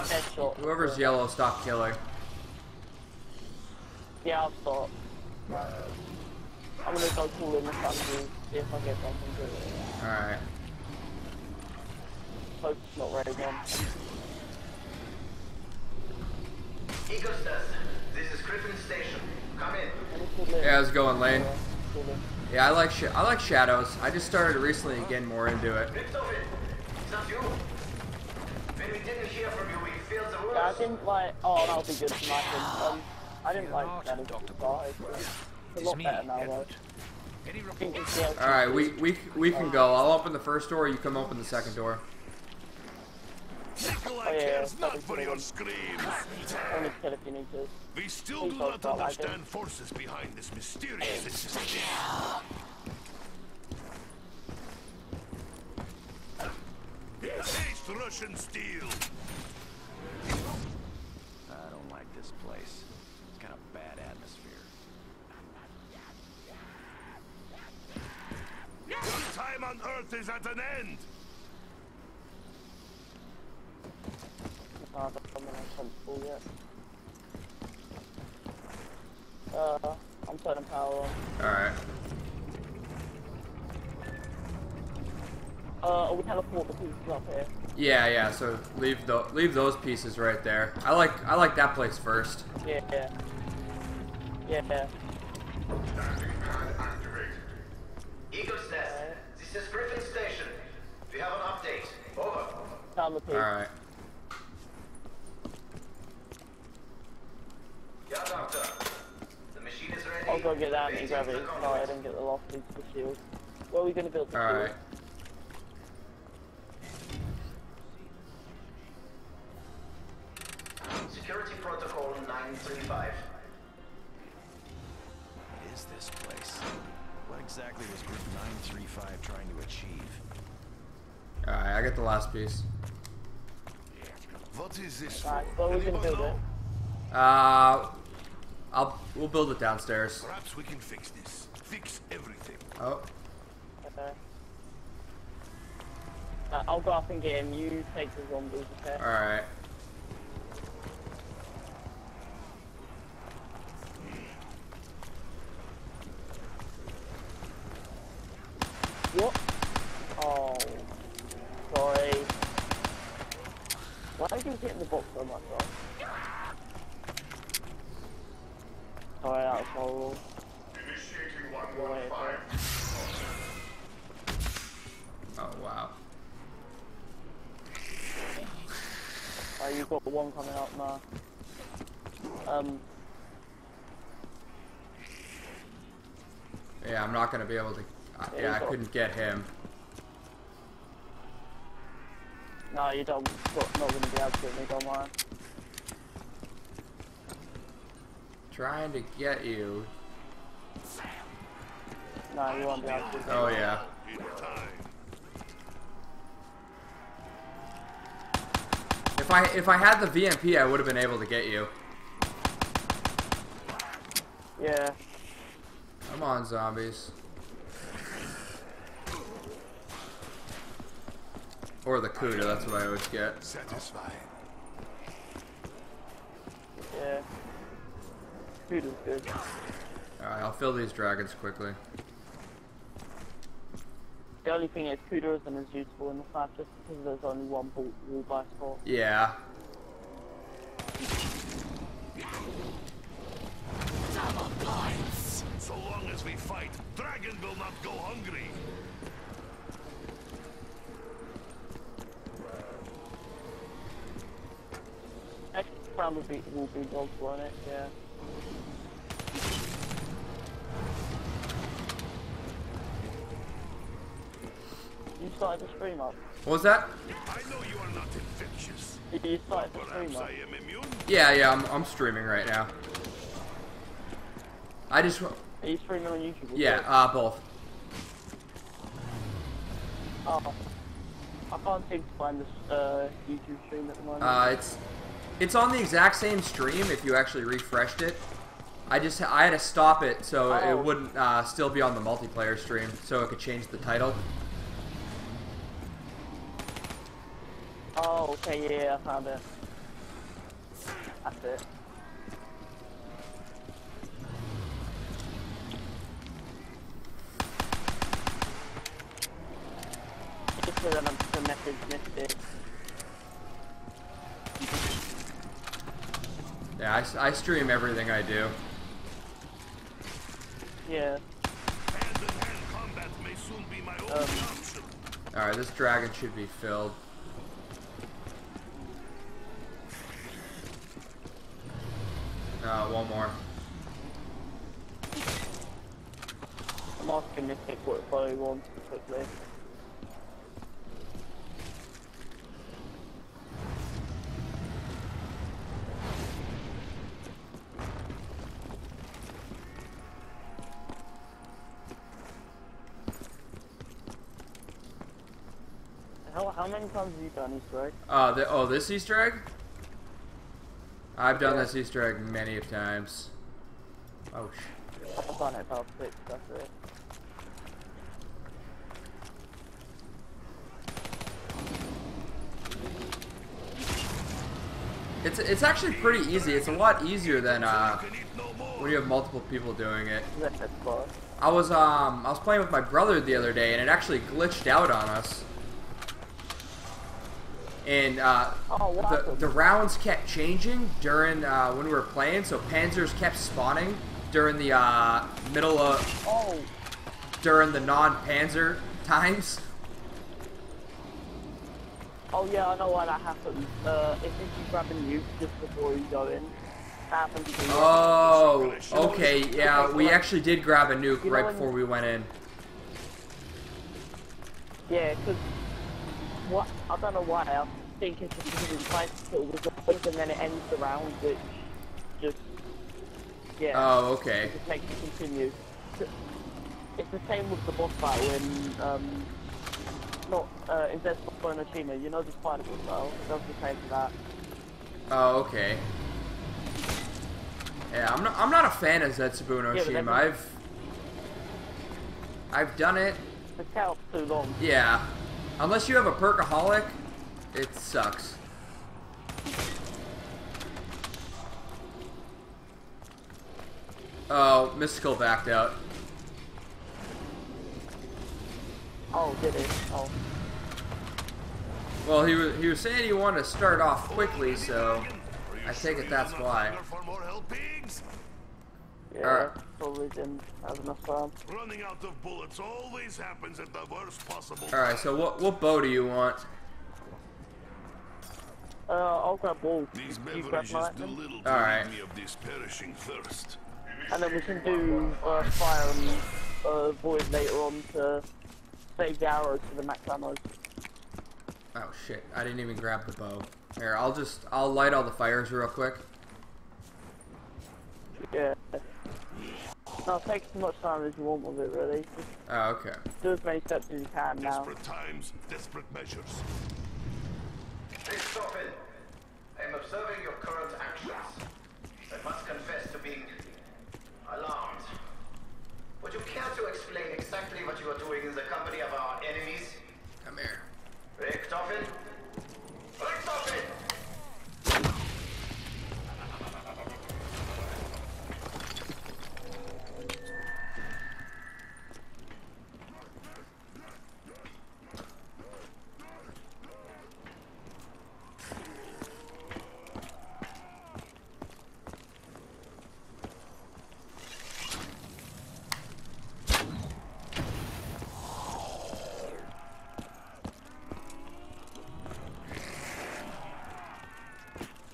whoever's yellow, stop killing. Yeah, I'll stop. Right. I'm gonna go call in the family, see if I get something good. Alright. Hope it's not ready one. Ecostas, this is Griffin Station. Come in. Yeah, how's it going, Lane? Yeah, I like sh I like Shadows. I just started recently and getting more into it. It's not you. When we didn't hear from you, we failed the rules. Yeah, I didn't like... Oh, that'll be good tonight. And, um, I didn't like that. It's a lot better now, though. Alright, we, we, we can go. I'll open the first door, you come open the second door. Nikolai cares not for your screams. We still do not understand forces behind this mysterious existence. Taste Russian steel. I don't like this place. Kind of bad atmosphere. Your time on Earth is at an end. Uh, I'm turning power on. Alright. Uh, are we teleport the pieces up here? Yeah, yeah. So leave the leave those pieces right there. I like I like that place first. Yeah. Yeah. Yeah. Ecostat, this is Griffin Station. We have an update. Over. All right. Yeah, doctor. The machine is ready. I'll go get that and grab it. No, I didn't get the lofty shield. Where are we gonna build the shield? All right. Protocol nine three five. What is this place? What exactly was Group nine three five trying to achieve? Alright, I get the last piece. What is this for? Well, we can build it. Uh, I'll we'll build it downstairs. Perhaps we can fix this. Fix everything. Oh. Okay. Uh, I'll go up and get him. You take the zombies. Okay. All right. What? Oh, sorry. Why did you get in the box so much, right? Sorry, that was horrible. Initiating one one five. Oh wow. Oh, you've got one coming up now. Um. Yeah, I'm not gonna be able to. Uh, yeah, yeah I couldn't get him. No, you don't. Not gonna be able to get me, don't worry. Trying to get you. No, you won't be able to. Get oh yeah. If I if I had the V M P, I would have been able to get you. Yeah. Come on, zombies. Or the Kuda, that's what I always get. Satisfying. Yeah. Kuda's good. Alright, I'll fill these dragons quickly. The only thing is, Kuda isn't as useful in the fight just because there's only one ball, wall by spot. Yeah. Double points! So long as we fight, dragon will not go hungry! Probably will be dogs on it, yeah. You started the stream up. What was that? I know you are not infectious. You started the stream up. Yeah, yeah, I'm I'm streaming right now. I just. Are you streaming on YouTube? Yeah, you? uh, both. Oh, I can't seem to find this uh YouTube stream at the moment. Uh, it's. It's on the exact same stream if you actually refreshed it. I just I had to stop it so oh. it wouldn't uh, still be on the multiplayer stream, so it could change the title. Oh, okay, yeah, I found it. That's it. Just so that the message missed it. Yeah, I, I stream everything I do. Yeah. Um. Alright, this dragon should be filled. Uh, one more. I'm asking to pick what I want quickly. How many times have you done Easter egg? Uh, the, oh, this Easter egg? I've done yeah. this Easter egg many of times. Oh, shit. I've done it about six, that's it. It's, it's actually pretty easy. It's a lot easier than uh, when you have multiple people doing it. I was, um, I was playing with my brother the other day, and it actually glitched out on us. And uh, oh, wow. the, the rounds kept changing during uh, when we were playing, so Panzers kept spawning during the uh, middle of oh. during the non-Panzer times. Oh yeah, I know why that happens. Uh, if you grab a nuke just before you go in, that happens. To you. Oh, okay, yeah, we actually did grab a nuke you right before we went in. Yeah, because. What? I don't know why, I think it's just because it's like it was a place and then it ends the round, which just, yeah. Oh, okay. It takes to continue. It's the same with the boss battle in, um, not, uh, in Zetsubou no Shima, you know the spider boss battle, it does the same for that. Oh, okay. Yeah, I'm not, I'm not a fan of Zetsubou no yeah, Shima, I've, I've done it. The count's too long. Yeah. Unless you have a Perkaholic, it sucks. Oh, Mystical backed out. Oh, did it? Oh. Well, he was he was saying he wanted to start off quickly, so I take it that's why. Yeah, all right. Probably didn't have enough time. Running out of bullets always happens at the worst possible. All right, so what what bow do you want? Uh, I'll grab ball. These you grab mine. All right. Me of this perishing thirst. And then we can do uh, fire and uh, void later on to save the arrows for the max ammo. Oh shit! I didn't even grab the bow. Here, I'll just I'll light all the fires real quick. Yeah. No, take as much time as you want with it, really. Just oh, okay. Do as many steps as you can now. Desperate times, desperate measures. Richtofen, I'm observing your current actions. I must confess to being alarmed. Would you care to explain exactly what you are doing in the company of our enemies? Come here. Richtofen? Richtofen!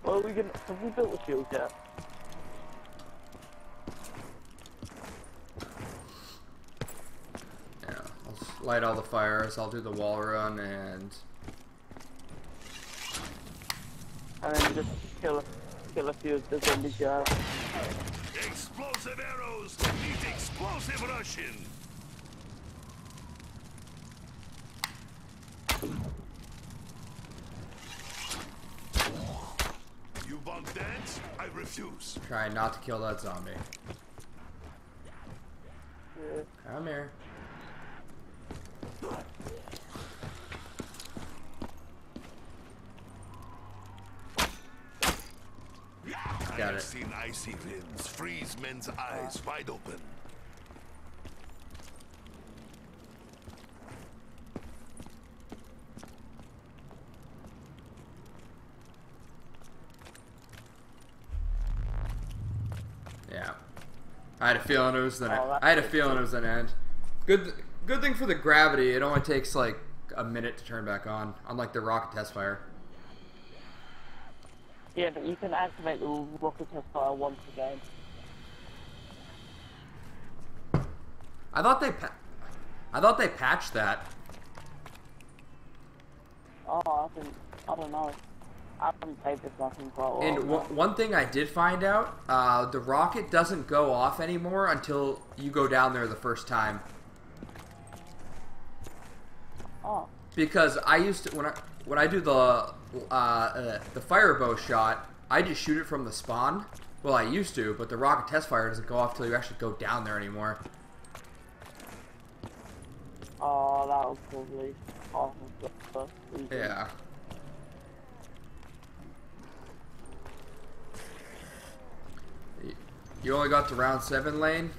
Well, we can, have we built a shield yet? Yeah, I'll light all the fires, I'll do the wall run, and... And then just kill, kill a few of the zombie guys. Explosive arrows! Need explosive Russian! Dance, I refuse. Try not to kill that zombie. Yeah. Come here. I Got it. I've seen icy winds freeze men's eyes wide open. I had a feeling it was an oh, I had a feeling cool. it was an end. Good good thing for the gravity, it only takes like a minute to turn back on, unlike the rocket test fire. Yeah, but you can activate the rocket test fire once again. I thought they pa I thought they patched that. Oh, I think I don't know. I haven't played this one for a while. And one thing I did find out, uh, the rocket doesn't go off anymore until you go down there the first time. Oh. Because I used to, when I when I do the uh, uh, the fire bow shot, I just shoot it from the spawn. Well, I used to, but the rocket test fire doesn't go off till you actually go down there anymore. Oh, that was probably awful. Yeah. You only got to round seven lane?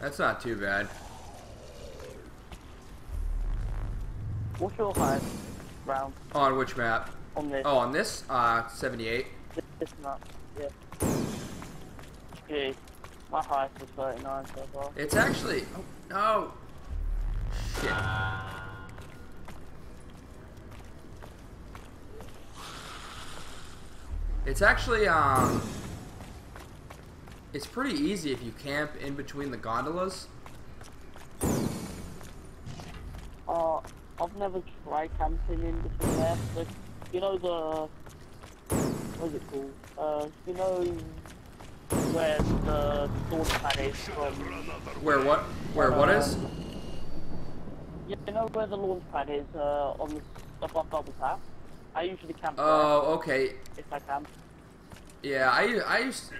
That's not too bad. What's your highest round? On which map? On this. Oh, on this? Uh, seventy-eight. This, this map, yeah. Gee, my highest was thirty-nine so far. It's actually... Oh, no! Shit. It's actually, um... it's pretty easy if you camp in between the gondolas. Uh, I've never tried camping in between there, but you know the what's it called? Uh, you know where the sword pad is from? Where what? Where uh, what is? You know where the launch pad is, uh, on the above Double Tap? I usually camp there. Oh, okay. If I can. Yeah, I, I, used,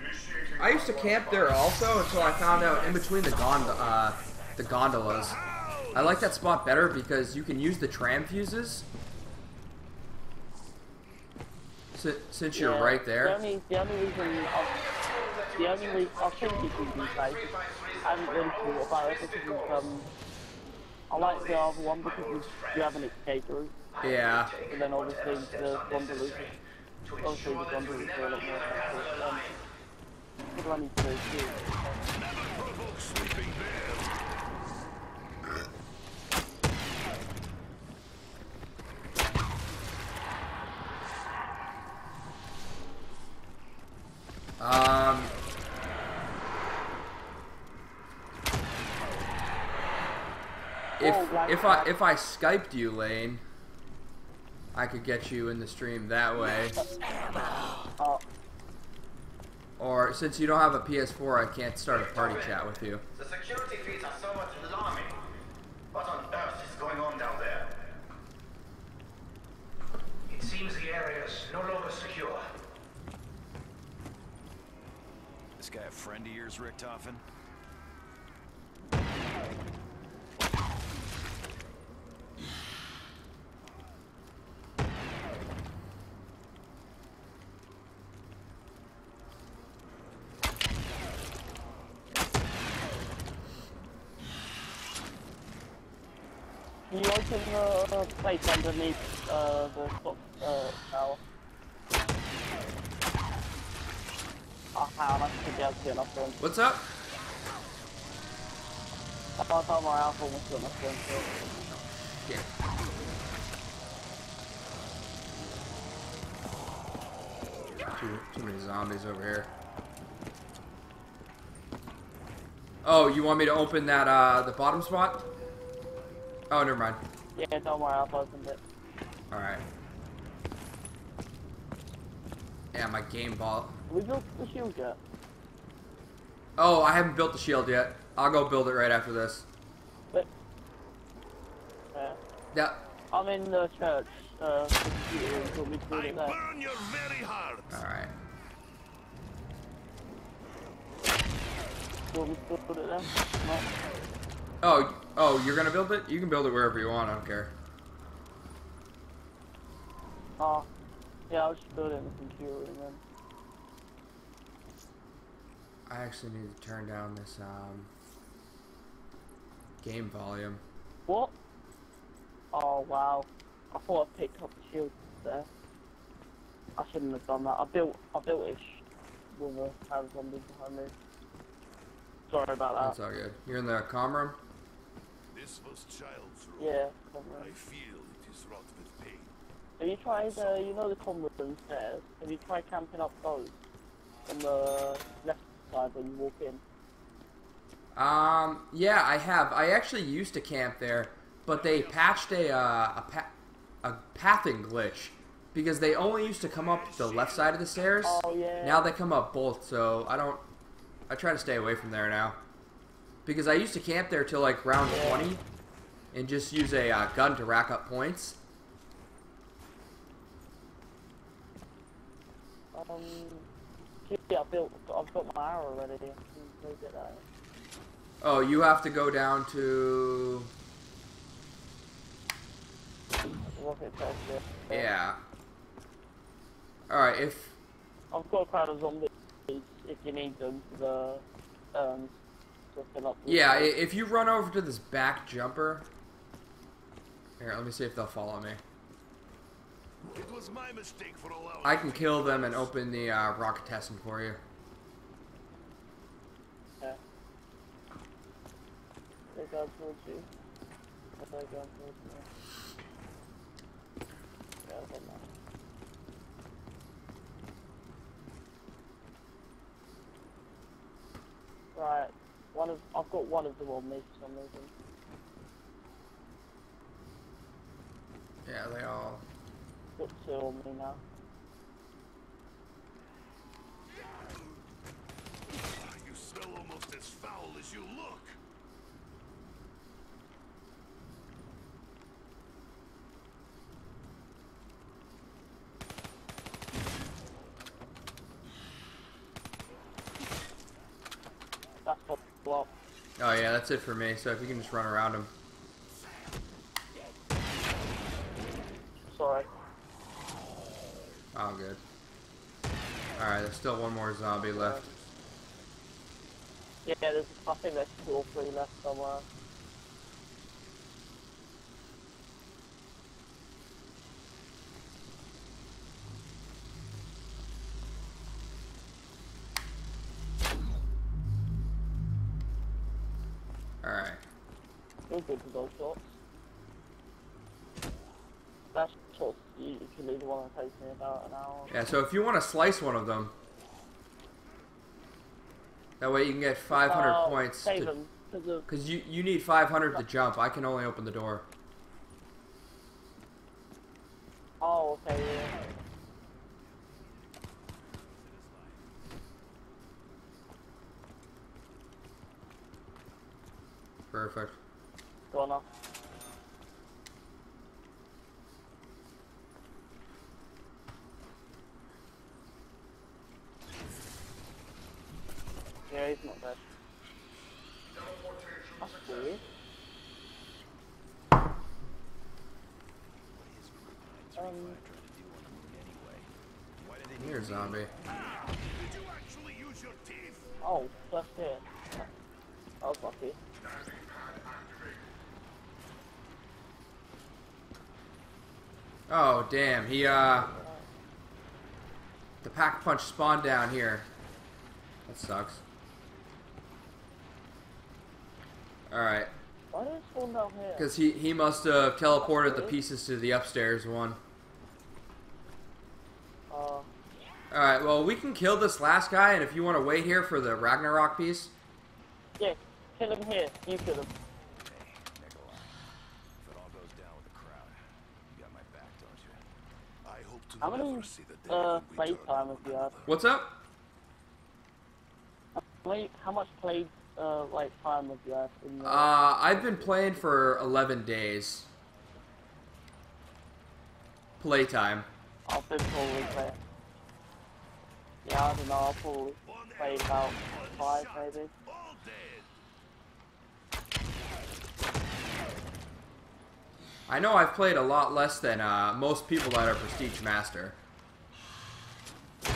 I used to camp there also until I found out in between the, gond uh, the gondolas. I like that spot better because you can use the tram fuses. S since yeah, you're right there. The only, the only reason I've, the only reason I've changed it these days, I haven't really thought about it because, um, I like the other one because you, you have an escape route. Yeah. And then obviously the gondolas. Obviously the gondolas are a lot more effective. Um, what do I need to do? Um. If, if I if I Skyped you, Lane, I could get you in the stream that way. Oh. Or since you don't have a P S four, I can't start a party chat with you. The security feeds are somewhat alarming. What on earth is going on down there? It seems the area is no longer secure. This guy a friend of yours, Richtofen? Can you open the uh, place underneath uh, the top uh, tower? Oh, how I should be able to get enough room. What's up? I thought my alpha was getting enough room too. Yeah. Too, too many zombies over here. Oh, you want me to open that, uh, the bottom spot? Oh, never mind. Yeah, don't worry, I'll open it. Alright. Yeah, my game ball. We built the shield yet? Oh, I haven't built the shield yet. I'll go build it right after this. But, yeah. yeah. I'm in the church. Uh, you me to it there. Alright. You want me to build it there? No. Oh, oh, you're gonna build it? You can build it wherever you want, I don't care. Oh, yeah, I'll just build it in the computer and then... I actually need to turn down this, um... game volume. What? Oh, wow. I thought I picked up the shield there. I shouldn't have done that. I built, I built it with a hand zombie behind me. Sorry about that. That's all good. You're in the comm room? This was child's room. Yeah, comrade. I feel it is wrought with pain. Have you tried, uh, you know the comrade stairs? Have you tried camping up those? On the left side when you walk in? Um, yeah, I have. I actually used to camp there, but they patched a, uh, a, pa a pathing glitch. Because they only used to come up the left side of the stairs. Oh, yeah. Now they come up both, so I don't... I try to stay away from there now. Because I used to camp there till like round yeah. twenty and just use a uh, gun to rack up points. Um, yeah, I built, I've got my arrow already. Oh, you have to go down to... Yeah. Alright, if... I've got a crowd of zombies. If you need them for the, um, to fill up the yeah, place. If you run over to this back jumper, here, let me see if they'll follow me. It was my mistake for allowing I can kill them and open the uh, rocketessin for you. Yeah. They got towards you. They got towards you. Yeah, I don't know. Right, one of I've got one of them on me for some reason. Yeah, they all. Got two on me now. well. Oh yeah, that's it for me, so if you can just run around him. Sorry. Oh, good. Alright, there's still one more zombie left. Yeah, there's nothing that's two or three left somewhere. Alright. You're good for those shots. That's shots you can leave one that takes me about an hour. Yeah, so if you want to slice one of them, that way you can get five hundred uh, points. Because you, you need five hundred to jump. I can only open the door. Oh, okay. Yeah. Perfect. Go on now. Yeah, he's not dead. That's weird. Um, you're a zombie. Did you actually use your teeth? Oh, that's it. That was lucky. Oh, damn, he, uh... the Pack Punch spawned down here. That sucks. Alright. Why did it spawn down here? Because he, he must have teleported the pieces to the upstairs one. Uh, Alright, well, we can kill this last guy, and if you want to wait here for the Ragnarok piece... Yeah, kill him here. You kill him. How many uh, play time have you had? What's up? How much play uh, like time have you had? In the uh, I've been playing for eleven days. Play time. I've been probably playing. Yeah, I don't know. I'll probably play about five, maybe. I know I've played a lot less than uh, most people that are Prestige Master. Yeah.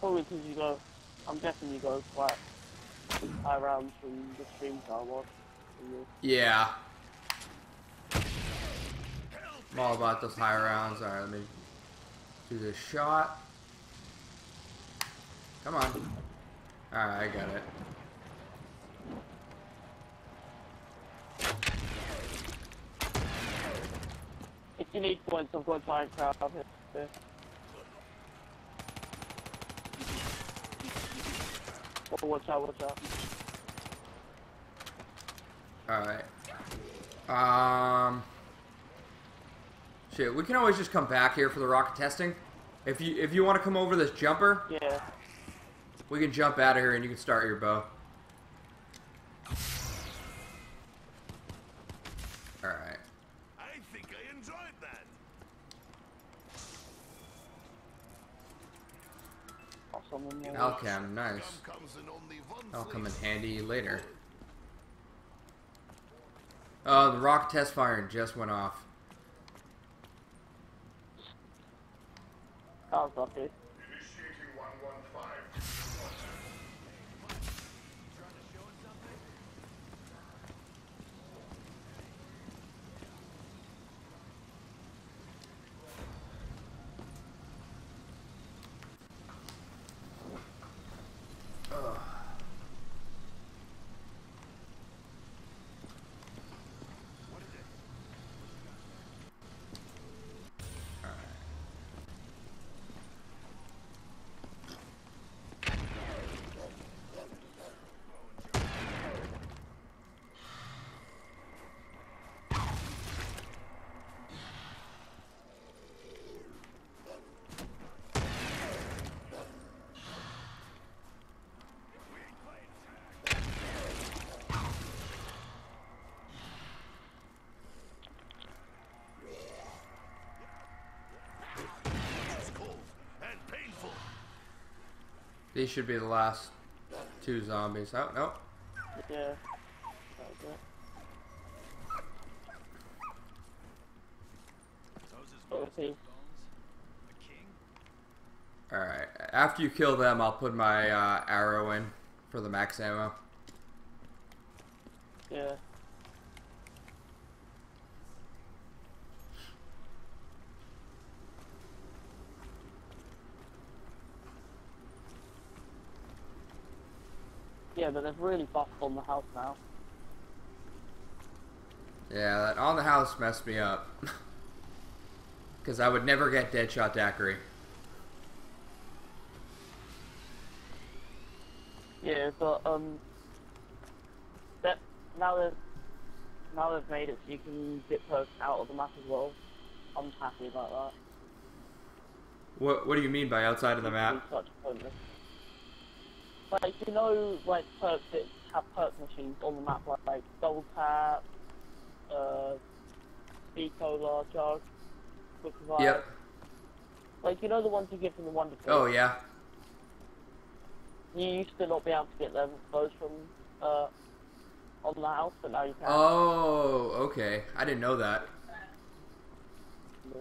Probably because you go, I'm guessing you go quite high rounds from the streams I watch. Yeah. I'm all about those high rounds. Alright, let me do this shot. Come on. Alright, I got it. If you need points, I've got giant crowd up here. Oh, watch out, watch out. Alright. Um... Shit, we can always just come back here for the rocket testing. If you if you want to come over this jumper... Yeah. We can jump out of here and you can start your bow. Alchem, nice. That'll come in handy later. Oh, the rock test firing just went off. That was lucky. These should be the last two zombies. Oh, no. Yeah. That was it. Okay. Alright, after you kill them, I'll put my uh, arrow in for the max ammo. Yeah. Yeah, but they've really buffed On the House now. Yeah, that On the House messed me up. Because I would never get Deadshot Daiquiri. Yeah, but um, that now that now they've made it, so you can get perks out of the map as well. I'm happy about that. What What do you mean by outside of the map? Like, you know, like perks that have perk machines on the map, like, like Double Tap, uh, Decola, Jug. Yep. Like, you know the ones you get from the Wonder Kid? Oh, yeah. You used to not be able to get them, those from, uh, On the House, but now you can. Oh, okay. I didn't know that. Yeah.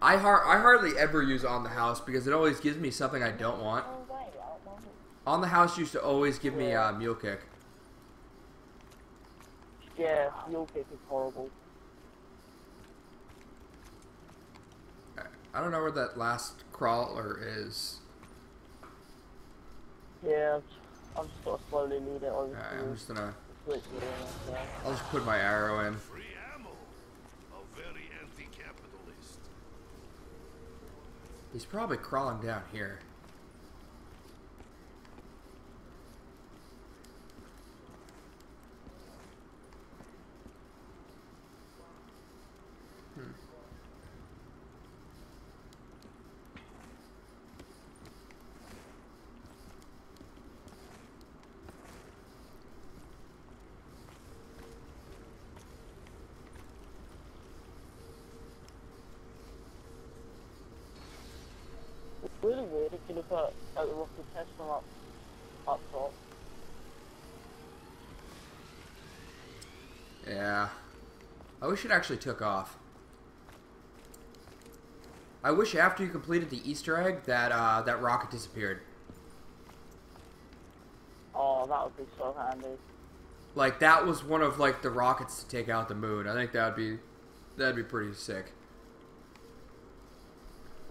I, har I hardly ever use On the House because it always gives me something I don't want. Oh, right. I don't want it. On the House used to always give yeah. me, uh, Mule Kick. Yeah, Mule Kick is horrible. I don't know where that last crawler is. Yeah, I'm just gonna slowly need it. Alright, I'm just gonna... Switch it in, yeah. I'll just put my arrow in. Free ammo. A very anti-capitalist. He's probably crawling down here. Really weird if you look at, at the rocket test from up, up top. Yeah. I wish it actually took off. I wish after you completed the Easter egg that uh, that rocket disappeared. Oh, that would be so handy. Like, that was one of like the rockets to take out the moon. I think that'd be that'd be pretty sick.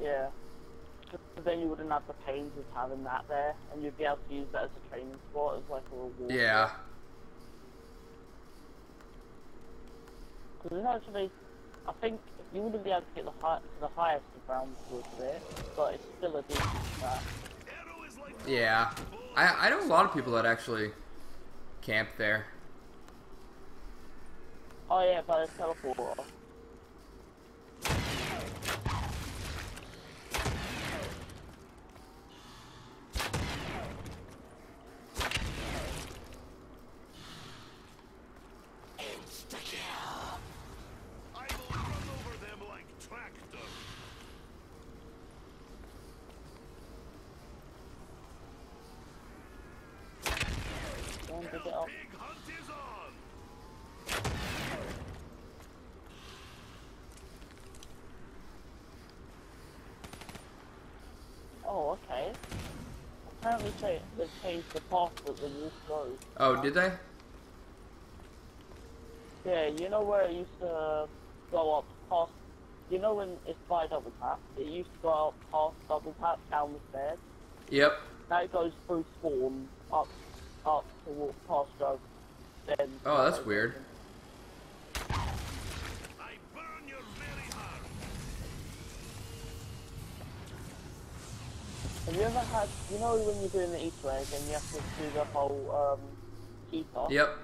Yeah. But then you wouldn't have the pains of having that there, and you'd be able to use that as a training spot, as like a reward. Yeah. Because actually, I think you wouldn't be able to get the high, the highest round towards it, but it's still a decent shot. Yeah, I I know a lot of people that actually camp there. Oh yeah, by the teleporter. Oh, okay. Apparently they, they changed the path that the roof goes. Oh, did they? Yeah, you know where it used to go up past... You know when it's by Double Tap? It used to go up past Double Tap, down the stairs. Yep. Now it goes through Spawn, up, up to walk past Joe. Then oh, that's goes. Weird. Have you ever had, you know when you're doing the Easter egg and you have to do the whole, um, keep-off? Yep.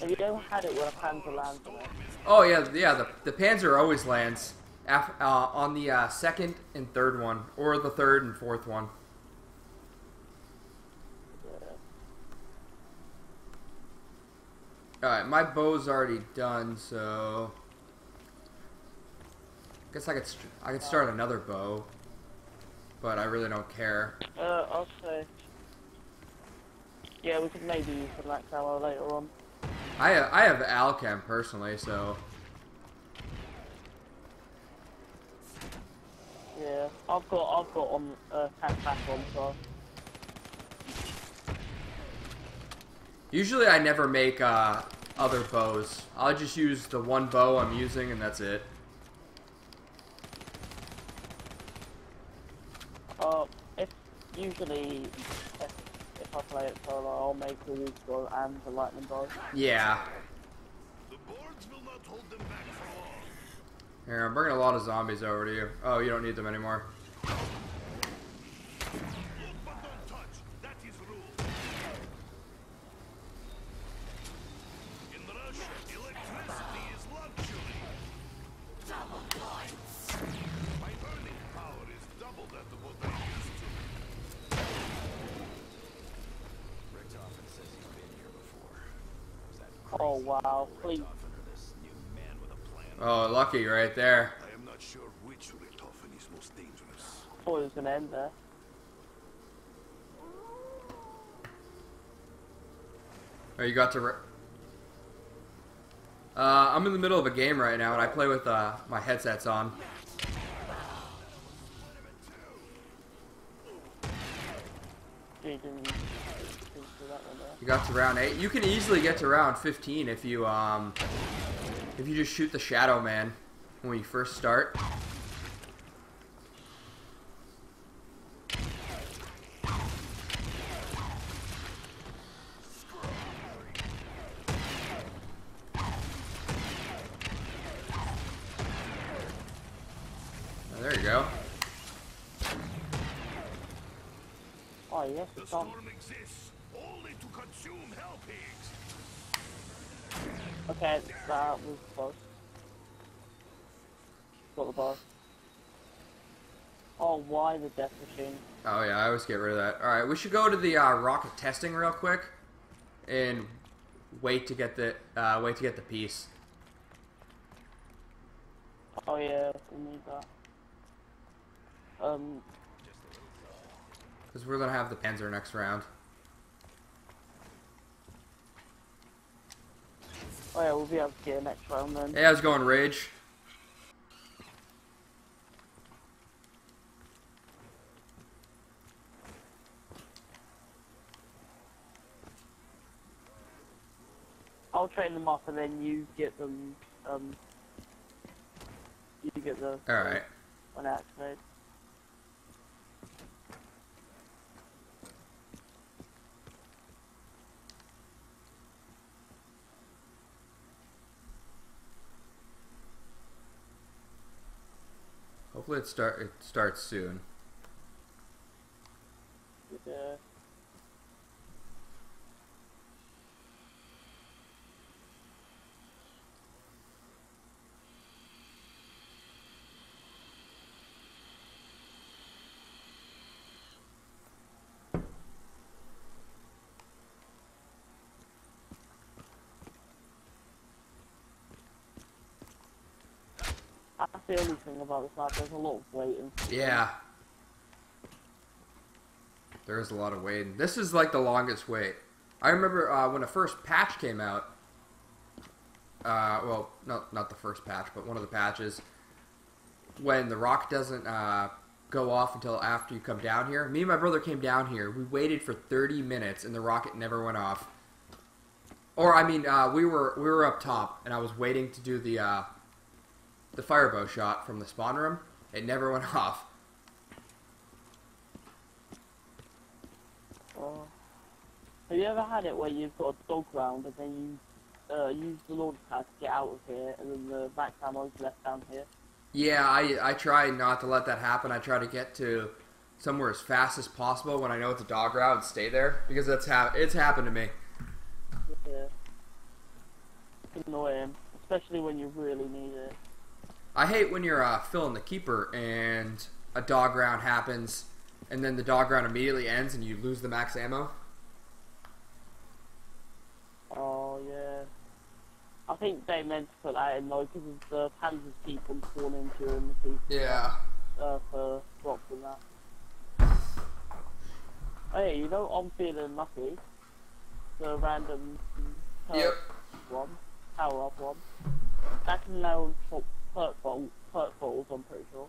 Have you ever had it where a Panzer lands on it? Oh, yeah, yeah, the, the Panzer always lands af uh, on the uh, second and third one, or the third and fourth one. Yeah. Alright, my bow's already done, so... I guess I could, st I could start another bow. but I really don't care. Uh, I'll say. Yeah, we could maybe use the Black Tower later on. I have, I have Alchem personally, so. Yeah, I've got I've got on uh, pack on so. Usually I never make uh, other bows. I'll just use the one bow I'm using and that's it. Uh, if usually if, if I play it solo, I'll make the use bow and the lightning bow. Yeah. The boards will not hold them back for long. Here, I'm bringing a lot of zombies over to you. Oh, you don't need them anymore. Look, but don't touch. That is rule. In Russia, electricity is luxury. Double points. My burning power is double that of what I used to. Richtofen says he's been here before. Was that crazy? Oh wow, please. Oh, lucky right there. I am not sure which Richtofen is most dangerous. I thought it was gonna end there. Oh, you got to. Re uh, I'm in the middle of a game right now, and I play with uh, my headsets on. You got to round eight. You can easily get to round fifteen if you um. If you just shoot the Shadow Man when you first start. Oh, there you go. Oh yes, the storm exists only to consume hell pigs. Okay, that was close. Got the boss. Oh, why the death machine? Oh yeah, I always get rid of that. Alright, we should go to the uh, rocket testing real quick and wait to get the uh, wait to get the piece. Oh yeah, we need that. Um, because we're gonna have the Panzer next round. Oh yeah, we'll be able to get the next round then. Hey, how's it going, Rage? I'll train them up and then you get them, um... You get the... Alright. One activate. Hopefully it start it starts soon. Yeah. The only thing about this map, there's a lot of waiting. Yeah. There is a lot of waiting. This is like the longest wait. I remember uh, when the first patch came out. Uh, well, not, not the first patch, but one of the patches. When the rock doesn't uh, go off until after you come down here. Me and my brother came down here. We waited for thirty minutes and the rocket never went off. Or, I mean, uh, we were, we were up top and I was waiting to do the... Uh, the firebow shot from the spawn room. It never went off. Oh. Have you ever had it where you've got a dog round and then you uh, use the launch pad to get out of here and then the back ammo is left down here? Yeah, I, I try not to let that happen. I try to get to somewhere as fast as possible when I know it's a dog round and stay there because that's how it's happened to me. Yeah. It's annoying, especially when you really need it. I hate when you're uh, filling the keeper and a dog round happens and then the dog round immediately ends and you lose the max ammo. Oh, yeah. I think they meant to put that in though because the Panzers keep on spawning during the keeper. Yeah. Uh, for drops and that. hey, you know, I'm feeling lucky. The random perk yep. one, power up one. That's now perk bottle, perk bottles. I'm pretty sure.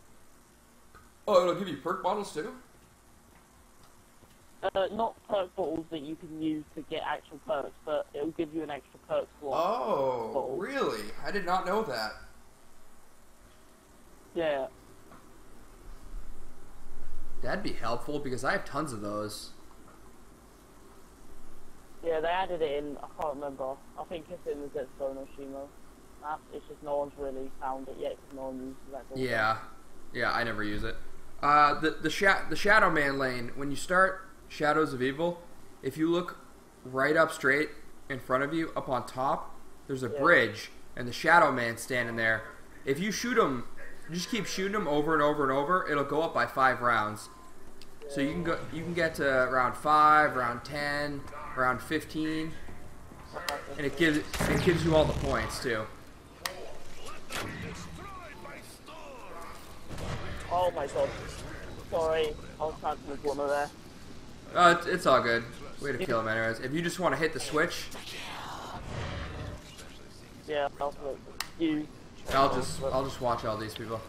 Oh, it'll give you perk bottles too. Uh, not perk bottles that you can use to get actual perks, but it'll give you an extra perk slot. Oh, bottle. Really? I did not know that. Yeah. That'd be helpful because I have tons of those. Yeah, they added it in. I can't remember. I think it's in the Zetsubou no Shima map. It's just no one's really found it yet because no one uses that. Yeah, yeah, I never use it. Uh, the the sha the Shadow Man lane. When you start Shadows of Evil, if you look right up straight in front of you, up on top, there's a yeah. bridge and the Shadow Man standing there. If you shoot him, you just keep shooting him over and over and over. It'll go up by five rounds. So you can go, you can get to round five, round ten, round fifteen, and it gives it gives you all the points too. Oh my god! Sorry, I was talking with one of there. Uh, it's, it's all good. Way to kill him, anyways. If you just want to hit the switch. Yeah, I'll you. I'll just I'll just watch all these people.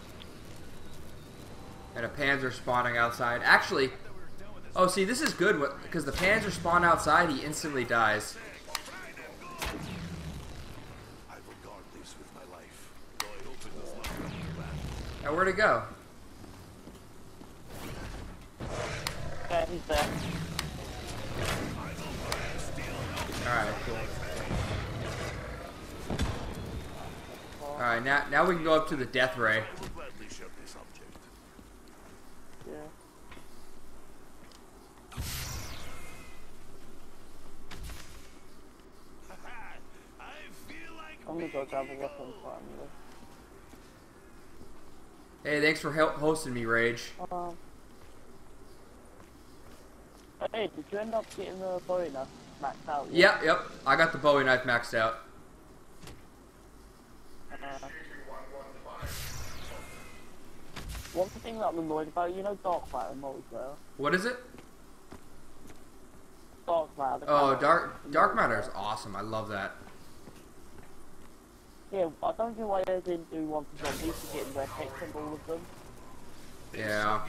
And a Panzer spawning outside. Actually, oh, see, this is good because the Panzer spawn outside, he instantly dies. Now, where'd it go? Yeah, he's there. Alright, cool. Alright, now, now we can go up to the death ray. Yeah. I'm gonna go grab a weapon for you. Hey, thanks for help hosting me, Rage. Uh, hey, did you end up getting the Bowie knife maxed out? Yep, yep. I got the Bowie knife maxed out. Uh, What's the thing that I'm annoyed about? You know Dark Matter multiplayer. What is it? Dark Matter. Oh, Dark Dark Matter is awesome. I love that. Yeah, I don't know why they didn't do one for zombies to get their picks and all of them. Yeah.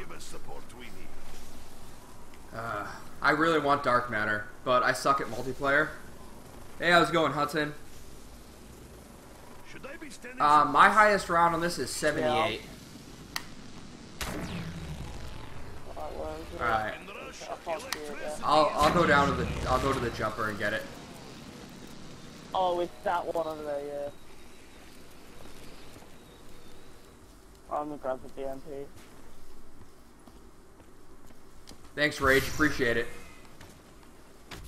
Uh, I really want Dark Matter, but I suck at multiplayer. Hey, how's it going, Hudson? Uh, my highest round on this is seventy-eight. Yeah. Alright. I'll I'll go down to the I'll go to the jumper and get it. Oh, it's that one over there, yeah. I'm gonna grab the D M P. Thanks, Rage, appreciate it.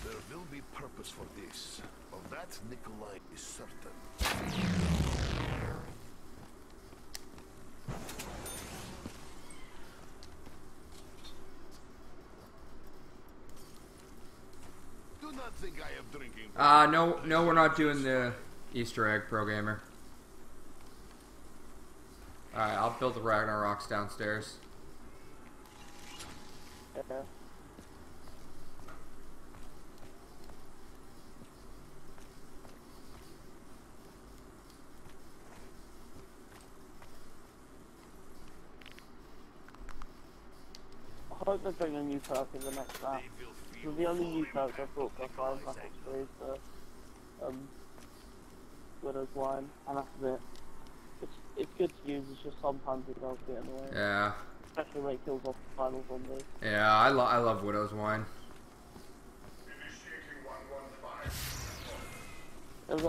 There will be purpose for this. Of that Nikolai is certain. Uh, no, no, we're not doing the Easter egg programmer. Alright, I'll build the Ragnaroks downstairs. Okay. I hope they bring a new perk in the next map. So the only new perk I brought for Black Ops three is the um, Widow's Wine, and that's it. It's, it's good to use, it's just sometimes it does get in the way. Yeah. Especially when it kills off the final zombie. Yeah, I, lo I love Widow's Wine. A,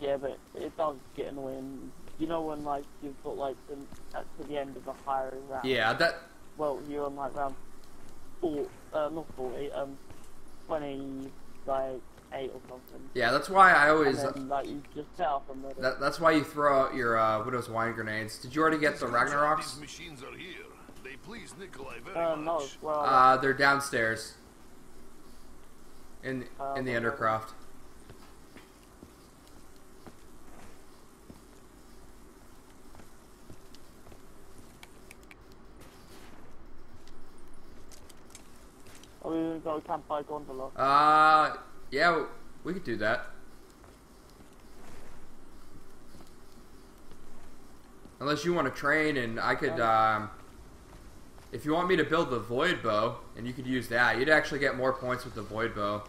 yeah, but it does get in the way, and you know when like you've got like the, to the end of the hiring round. Yeah, that... Well, you're on like round four, uh, not forty, um, twenty, like eight or something. Yeah, that's why I always. And then, like, you just set up and that, that's why you throw out your uh, Widow's Wine grenades. Did you already get the Ragnaroks? These machines are here. They please Nikolai very uh, no, much. Well, uh, they're downstairs. In uh, in the okay. Undercroft. I mean, so we can't buy Gondola. Uh, yeah, we could do that. Unless you want to train, and I could, um, if you want me to build the Void Bow, and you could use that, you'd actually get more points with the Void Bow.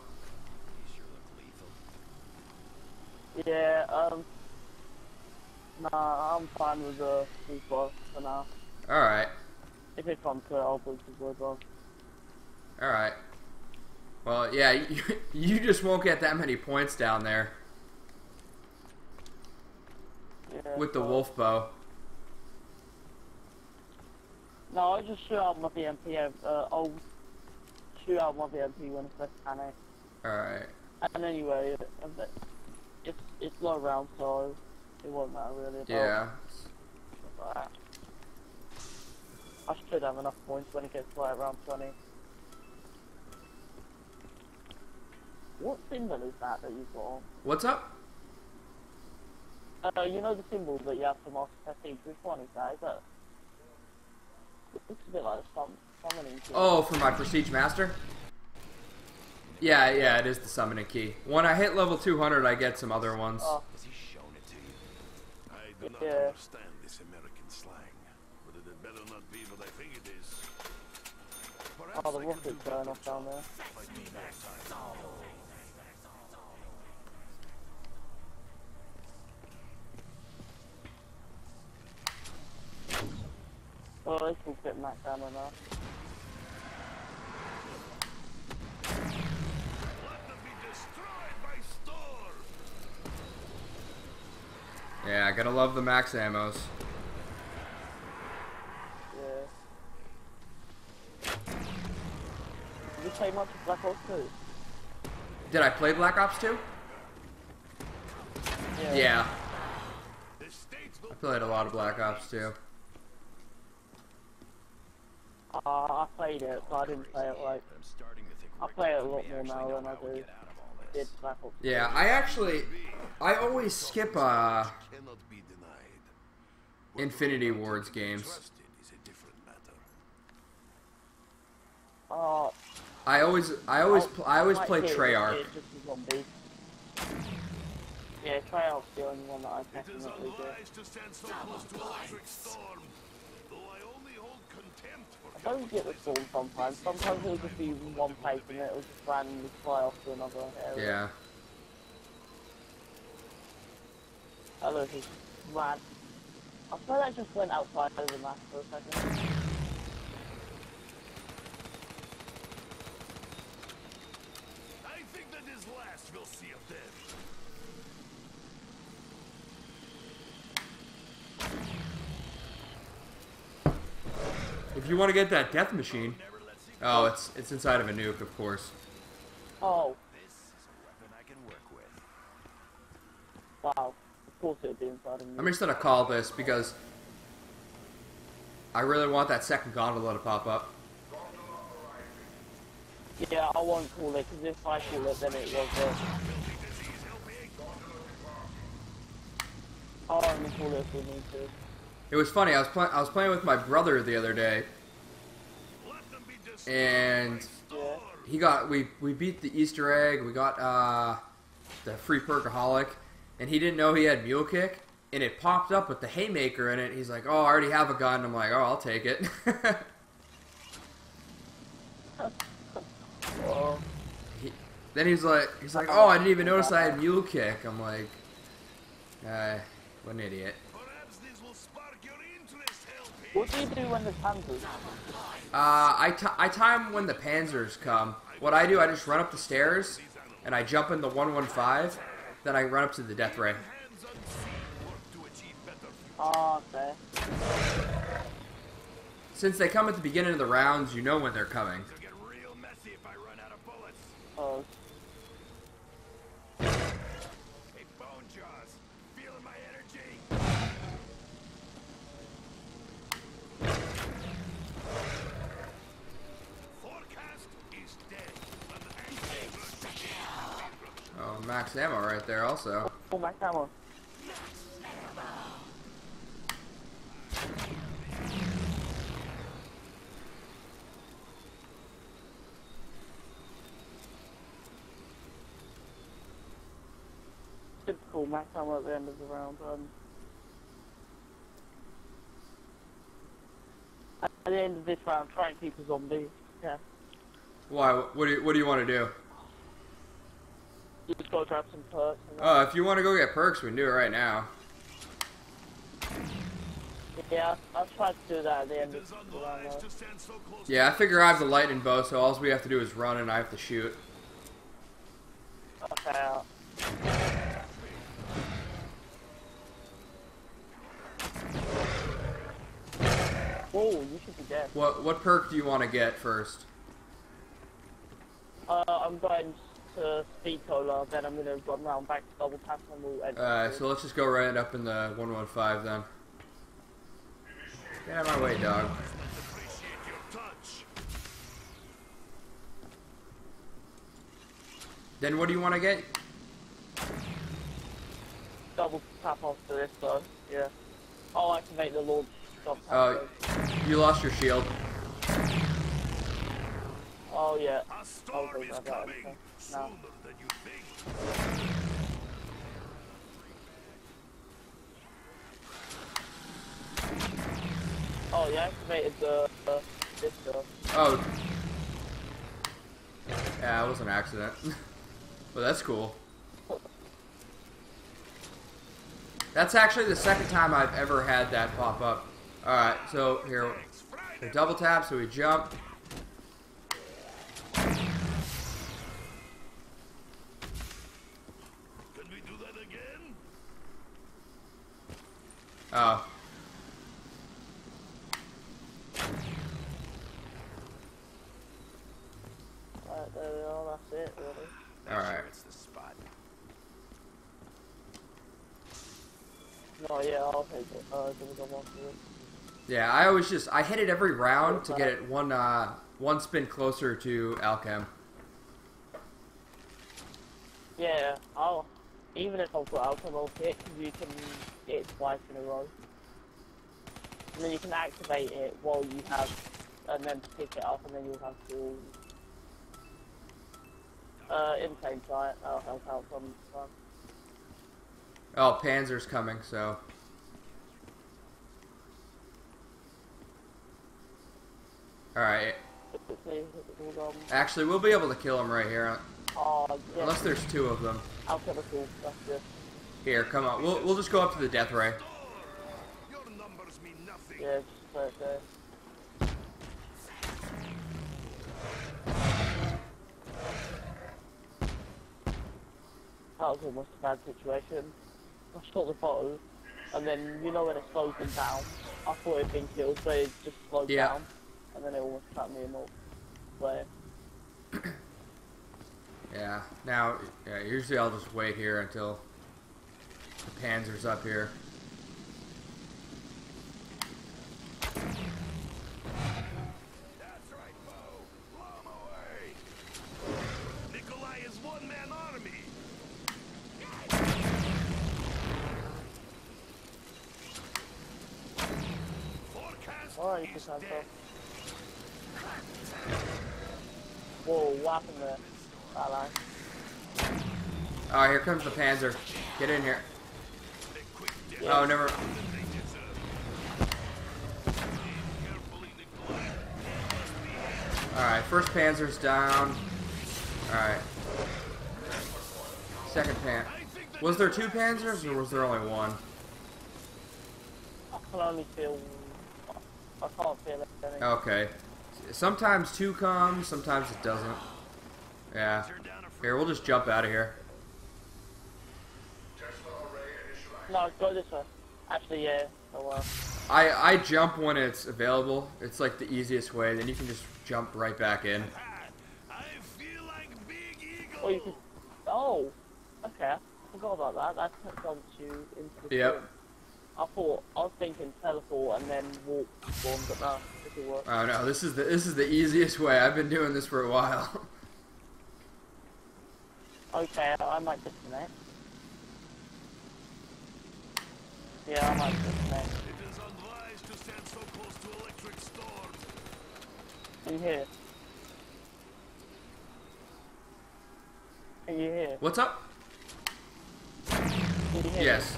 Yeah, um, nah, I'm fine with the Void Bow for now. Alright. If it comes to it, I'll build the Void Bow. Alright. Well, yeah, you, you just won't get that many points down there. Yeah, with the so. Wolf Bow. No, I just shoot out my V M P. Uh, I'll shoot out my V M P when it's mechanic. Alright. And anyway, it's it's low round, so it won't matter really. Yeah. Right. I should have enough points when it gets like around twenty. What symbol is that that you've got on? What's up? Uh, you know the symbol that you have to master technique. Which one is that? Is that? It's a bit like a summoning key. Oh, for my Prestige Master? Yeah, yeah, it is the summoning key. When I hit level two hundred, I get some other ones. Oh. Has he shown it to you? I do not yeah. understand this American slang, but it had better not be what I think it is. Perhaps oh, the rocket's going off down there. Well, this will fit my camera now. Yeah, I gotta love the max ammos. Yeah. Did you play much of Black Ops two? Did I play Black Ops two? Yeah. yeah. I played a lot of Black Ops two. Uh, I played it, but I didn't play it like. I play it a lot more now than I do. Did Black Ops. Yeah, I actually, I always skip uh, Infinity Ward's games. Uh, I always, I always, I always play Treyarch. Yeah, Treyarch's the only one that I definitely do. I don't get the storm sometimes. Sometimes it'll just be one place and it'll just randomly fly off to another area. Yeah. Oh look, he's mad. I feel like I just went outside of the map for a second. I think that is last we'll see of this. If you want to get that death machine, oh, it's it's inside of a nuke, of course. Oh. This is a weapon I can work with. Wow. Of course it would be inside of a nuke. I'm just gonna call this because I really want that second gondola to pop up. Yeah, I won't call it because if I call it, then it will go. I'll only call it if we need to. It was funny. I was playing. I was playing with my brother the other day, and he got we we beat the Easter egg. We got uh, the free Perkaholic, and he didn't know he had Mule Kick, and it popped up with the Haymaker in it. He's like, "Oh, I already have a gun." I'm like, "Oh, I'll take it." he, then he's like, he's like, "Oh, I didn't even notice I had Mule Kick." I'm like, uh, "What an idiot." What do you do when the Panzers come? Uh, I, t I time when the Panzers come. What I do, I just run up the stairs, and I jump in the one one five, then I run up to the death ray. Oh, okay. Since they come at the beginning of the rounds, you know when they're coming. Oh. Max ammo right there also. Oh, max ammo. full max ammo at the end of the round run. At the end of this round, try and keep a zombie. Yeah. Why? What do you, what do you want to do? You just go grab some perks. Oh, uh, if you want to go get perks, we can do it right now. Yeah, I'll try to do that at the end of the round. Yeah, I figure I have the lightning bow, so all we have to do is run and I have to shoot. Okay. I'll... Oh, you should be dead. What what perk do you want to get first? Uh, I'm going to speed cola, then I'm gonna run round back to double tap and we'll end. Alright, so let's just go right up in the one one five then. Get out of my way, dog. Then what do you want to get? Double tap after this though, yeah. I'll activate the launch. Oh, uh, you lost your shield. Oh yeah. A storm is that coming that. Sooner no. than you think. Oh, you activated the uh, this stuff. Oh. Yeah, it was an accident. Well, that's cool. That's actually the second time I've ever had that pop up. Alright, so here, we double tap, so we jump. Can we do that again? Oh. Alright, there we are, that's it, really. Alright. No, yeah, I'll take it. Uh, give it a one to it. Yeah, I always just, I hit it every round to get it one uh, one spin closer to Alchem. Yeah, I'll, even if I've got Alchem, I'll hit, because you can get it twice in a row. And then you can activate it while you have, and then pick it up, and then you'll have to, uh, insane try it, that'll help out some fun. Oh, Panzer's coming, so... Alright. Actually, we'll be able to kill him right here. Uh, yeah. Unless there's two of them. I'll kill the two. Here, come on. We'll, we'll just go up to the death ray. Your numbers mean nothing. Yeah, just okay. That was almost a bad situation. I shot the bottle, and then, you know when it slows them down? I thought it had been killed, but it just slowed yeah. down. And then it almost shot me up. But... yeah, now, yeah, usually I'll just wait here until the Panzer's up here. That's right, Bo. Blow him away. Nikolai is one man army. Oh, you just have to. Whoa, what happened there? That line. Oh, here comes the Panzer. Get in here. Yeah. Oh, never. Alright, first Panzer's down. Alright. Second Pan. Was there two Panzers or was there only one? I can only feel. I can't feel anything. Okay. Sometimes two comes, sometimes it doesn't. Yeah. Here, we'll just jump out of here. No, go this way. Actually, yeah. Oh, wow. I, I jump when it's available. It's like the easiest way. Then you can just jump right back in. I feel like Big Eagle. Oh, you can... oh, okay. I forgot about that. That's jumped you into the Yep. Room. I thought I was thinking teleport and then walk one, but no, this will work. Oh no, this is the this is the easiest way. I've been doing this for a while. Okay, I might disconnect. Yeah, I might disconnect. It is unwise to stand so close to electric storms. Are you here? Are you here? What's up? you yes.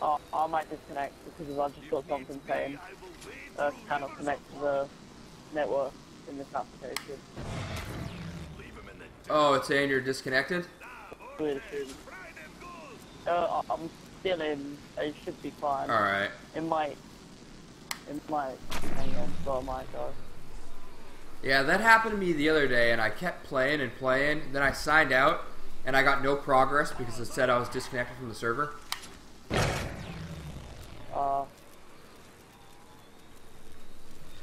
Oh, I might disconnect because I've just got something saying uh, cannot connect to the network in this application. Oh, it's saying you're disconnected? Uh, I'm still in. It should be fine. Alright. It might. It might. Hang on, so I might go. Yeah, that happened to me the other day, and I kept playing and playing. Then I signed out, and I got no progress because it said I was disconnected from the server. Uh.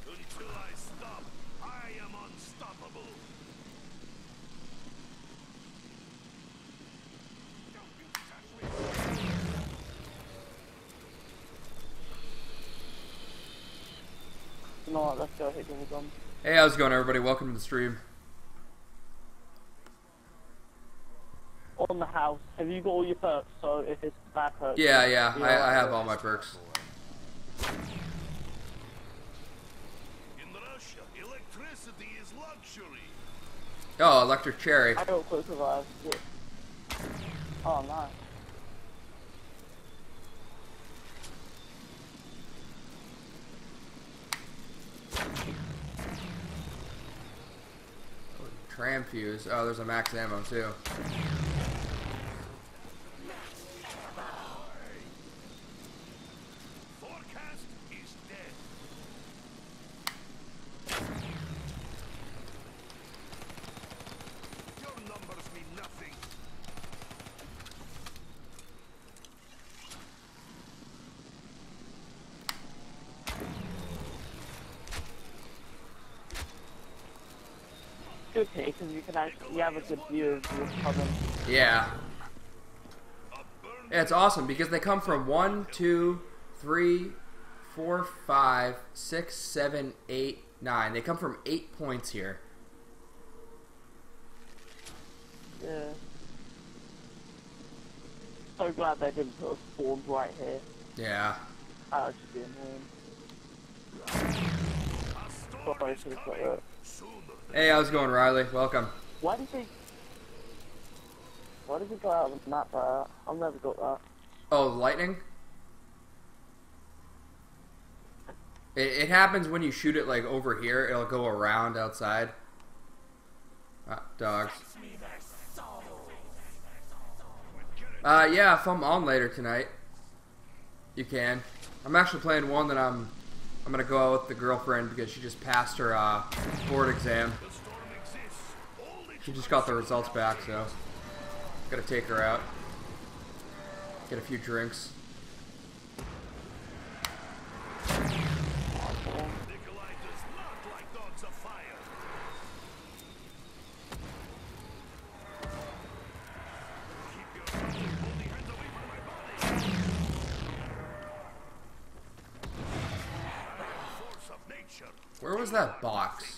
Until I stop, I am unstoppable. You know what, let's go hit the gun. Hey, how's it going, everybody? Welcome to the stream. On the house. Have you got all your perks? So if it's bad perks. Yeah, yeah. I, I have all my perks. In Russia, electricity is luxury. Oh, electric cherry. I don't close survive. Oh, nice. Tram fuse. Oh, there's a max ammo too. Forecast is dead. Your numbers mean nothing. Okay, because you can actually you have a good view of your problem. Yeah. Yeah, it's awesome because they come from one, two, three, four, five, six, seven, eight, nine. They come from eight points here. Yeah. So glad they didn't put a spawn right here. Yeah. That would just be annoying. Sorry, I should have got that. Hey, how's it going, Riley? Welcome. Why did he... Why did he go out of the map like that? I've never got that. Oh, lightning? It, it happens when you shoot it, like, over here. It'll go around outside. Ah, dogs. Uh, yeah, if I'm on later tonight, you can. I'm actually playing one that I'm... I'm gonna go out with the girlfriend because she just passed her uh, board exam. She just got the results back, so gotta take her out, get a few drinks. Nikolai does not like dogs of fire. Keep your Where was that box?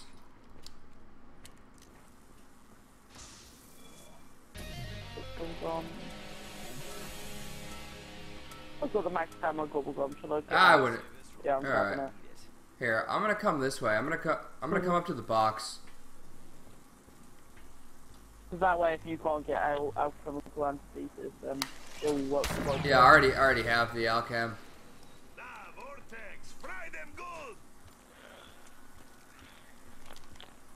I've got the max ammo gobble gum. Should I get ah, I wouldn't. Yeah, I'm grabbing it. Here, I'm gonna come this way. I'm gonna come. I'm gonna come up to the box. That way, if you can't get out, Alchem will anesthesis, and it will work. Yeah, I already, I already have the Alchem.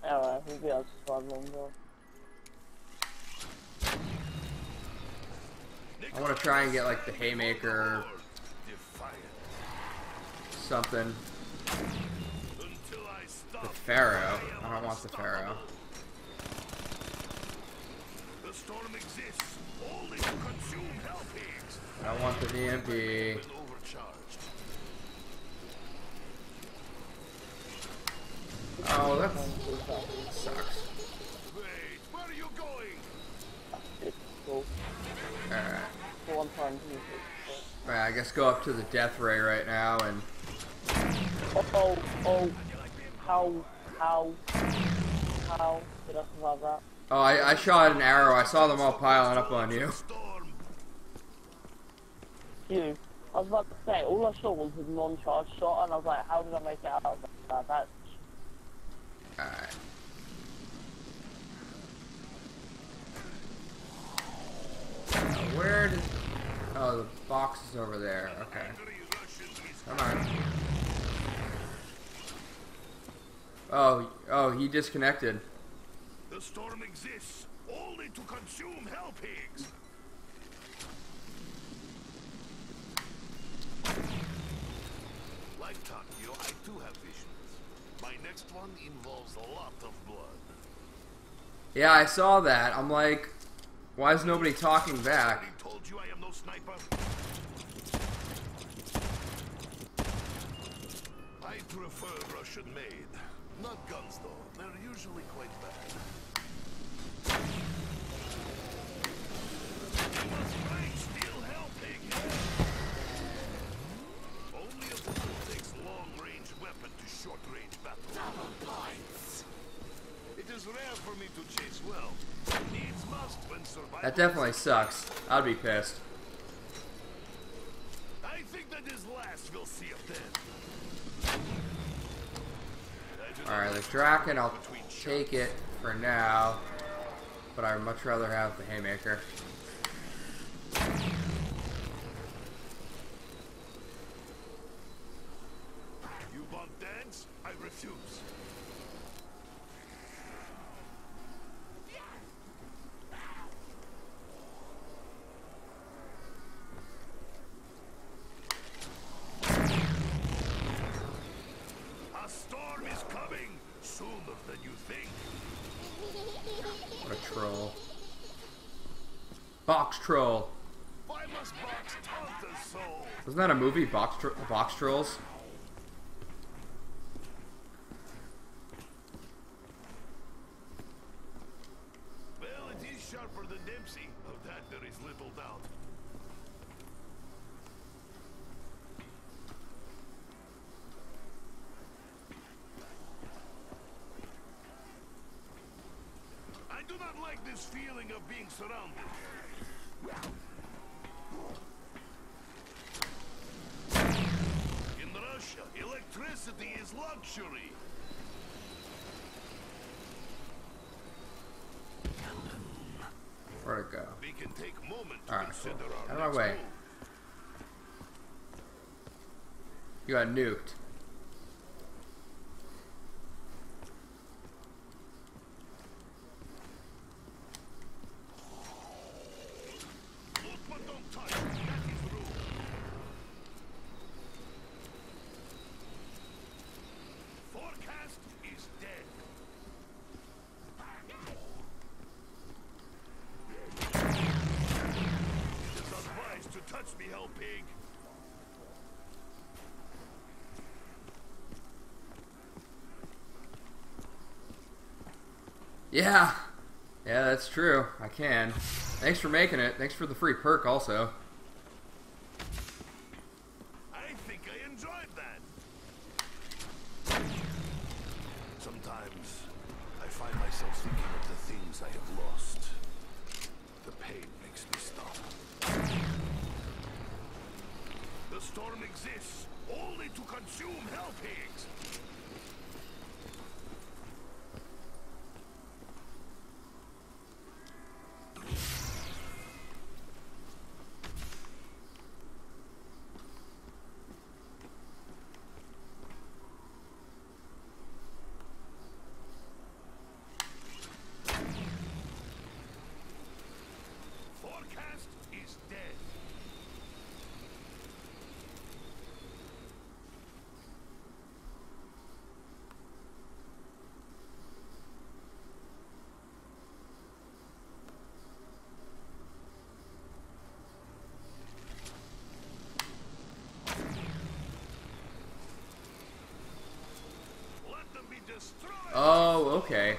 Alright, we'll be able to survive longer. I want to try and get like the Haymaker or something. The Pharaoh. I don't want the Pharaoh. I don't want the D M P. Oh, that sucks. Wait, where are you going? Cool. Alright. Well, right, I guess go up to the death ray right now and... Oh, oh, oh. How, how, how did I survive that? Oh, I, I shot an arrow. I saw them all piling up on you. You. I was about to say, all I saw was a non-charge shot and I was like, how did I make it out of that? That's Alright. Where does... Oh, the box is over there. Okay. Come on. Oh, oh, he disconnected. The storm exists only to consume hell pigs. Lifetime, you know, I do have visions. My next one involves a lot of blood. Yeah, I saw that. I'm like, why is nobody talking back? I told you I am no sniper. I prefer Russian made. Not guns though. They're usually quite bad. Only a fool takes long-range weapon to short-range battle. Double points. It is rare for me to chase well. Needs must when survival. That definitely sucks. I'd be pissed. I think that is last we'll see of death. Alright, the Draken, I'll take it for now, but I'd much rather have the Haymaker. You want dance? I refuse. Troll. Wasn't that a movie? Box, tro box Trolls? Well, it is sharper than Dempsey. Of that there is little doubt. I do not like this feeling of being surrounded. In Russia, electricity is luxury. Where'd it go? We can take a moment to All right, consider cool. our Out of my way. You got nuked. Yeah, yeah, that's true. I can. Thanks for making it. Thanks for the free perk, also. I think I enjoyed that. Sometimes I find myself thinking of the things I have lost. The pain makes me stop. The storm exists only to consume hell pigs. Oh, okay.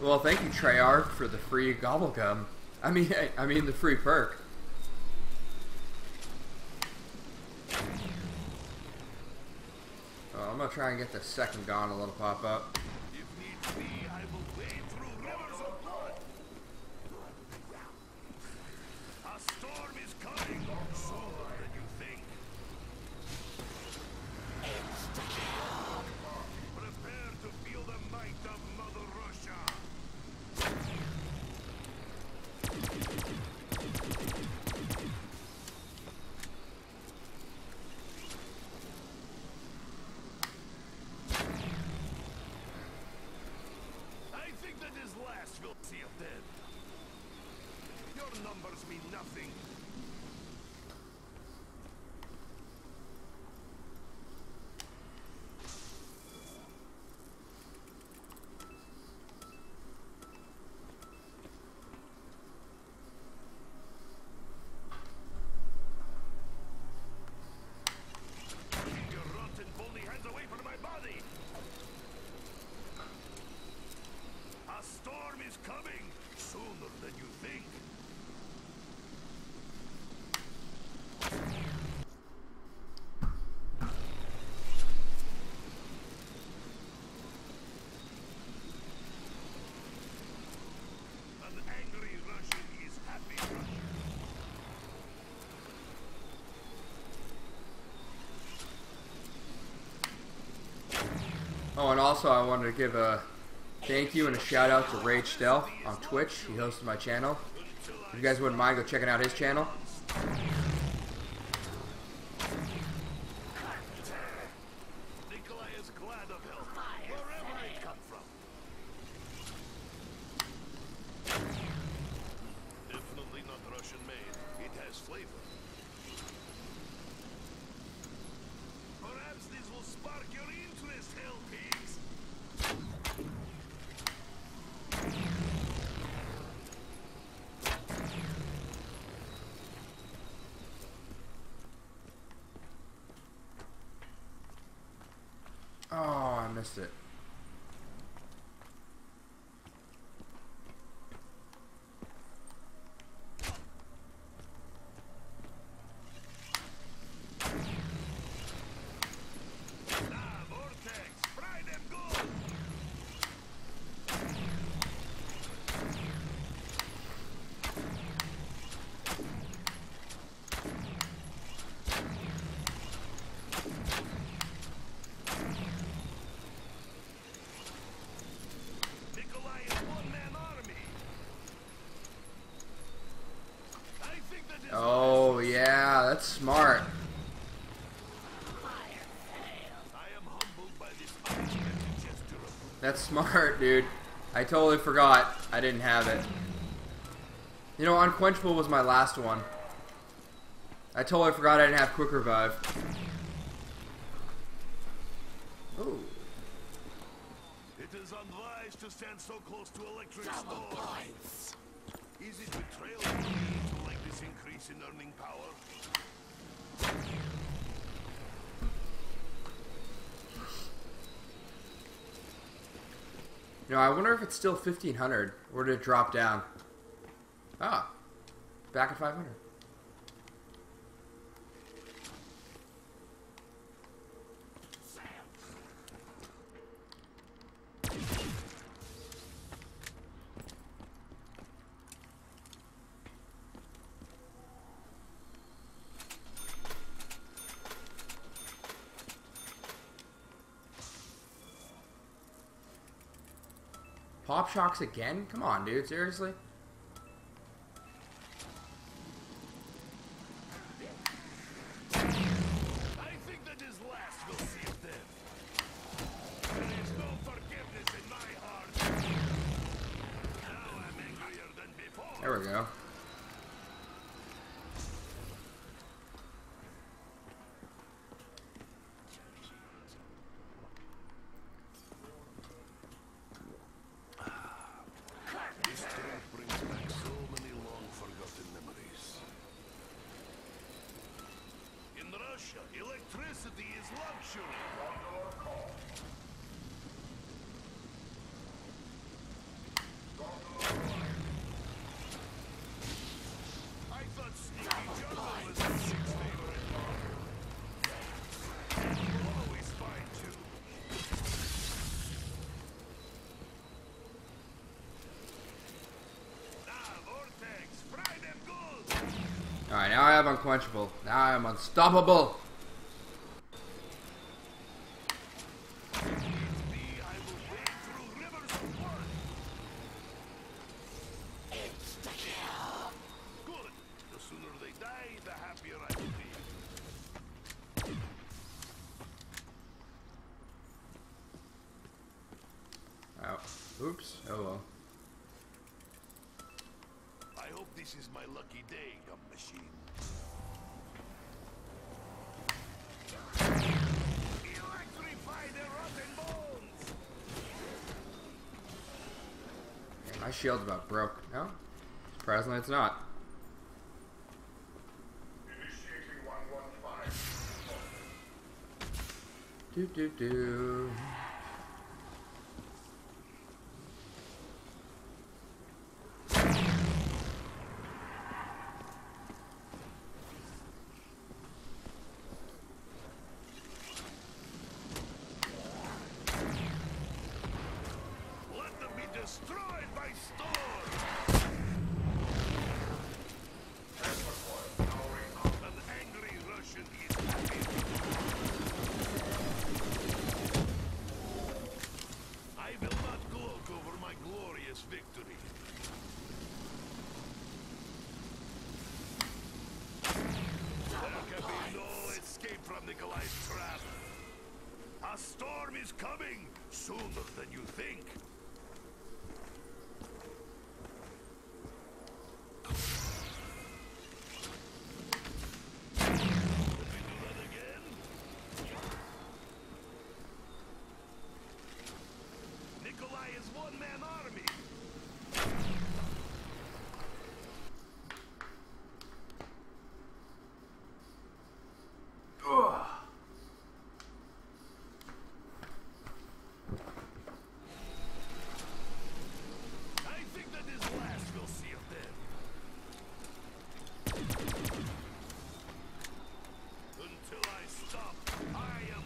Well, thank you, Treyarch, for the free gobblegum. I mean, I, I mean the free perk. Oh, I'm gonna try and get the second gondola to pop up. If needs be, I will wade through rivers of blood. A storm is coming sooner than you think. will see it dead. Your numbers mean nothing. Oh, and also I wanted to give a thank you and a shout out to RageStell on Twitch. He hosted my channel. If you guys wouldn't mind, go checking out his channel. Nikolai is glad of help wherever I come from. Definitely not Russian made. It has flavor. Perhaps this will spark your interest, L P. Oh, I missed it. That's smart. That's smart, dude. I totally forgot. I didn't have it. You know, Unquenchable was my last one. I totally forgot I didn't have Quick Revive. Oh. It is unwise to stand so close to electric storms. Is it betrayal to like this increase in earning power? You know, I wonder if it's still fifteen hundred or did it drop down? Ah, back at five hundred. Pop shocks again? Come on, dude, seriously? There we go. Electricity is luxury. I thought Sneaky John was a six favorite. We'll always find two. Ah, Vortex, fry them good. Alright, now I have Unquenchable. Now I am unstoppable. Oops, oh well. This is my lucky day, Dumb Machine. Electrify the rotten bones! My shield's about broke. No? Surprisingly, it's not. Initiating one one five. Do do do.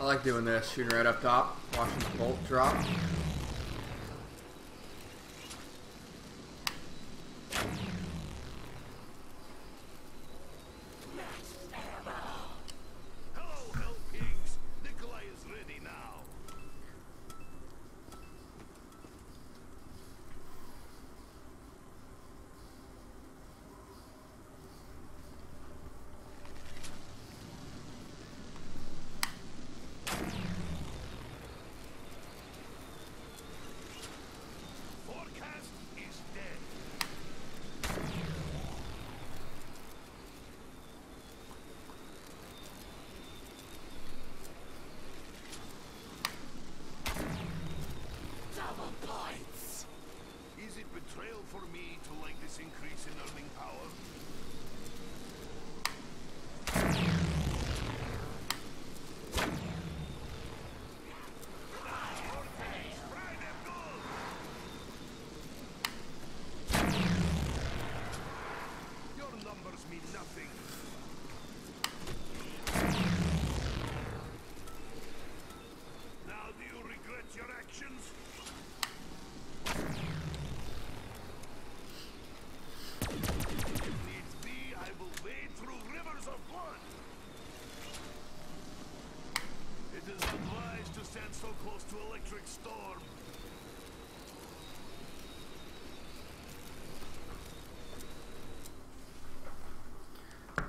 I like doing this, shooting right up top, watching the bolt drop.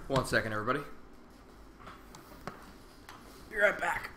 One second, everybody. Be right back.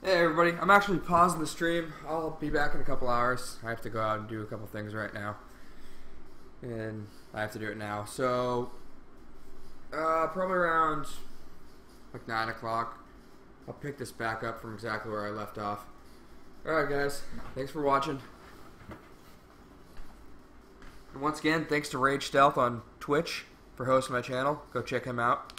Hey everybody, I'm actually pausing the stream. I'll be back in a couple hours. I have to go out and do a couple things right now. And I have to do it now. So, Uh, probably around like nine o'clock. I'll pick this back up from exactly where I left off. Alright guys, thanks for watching. And once again, thanks to Rage Stealth on Twitch for hosting my channel. Go check him out.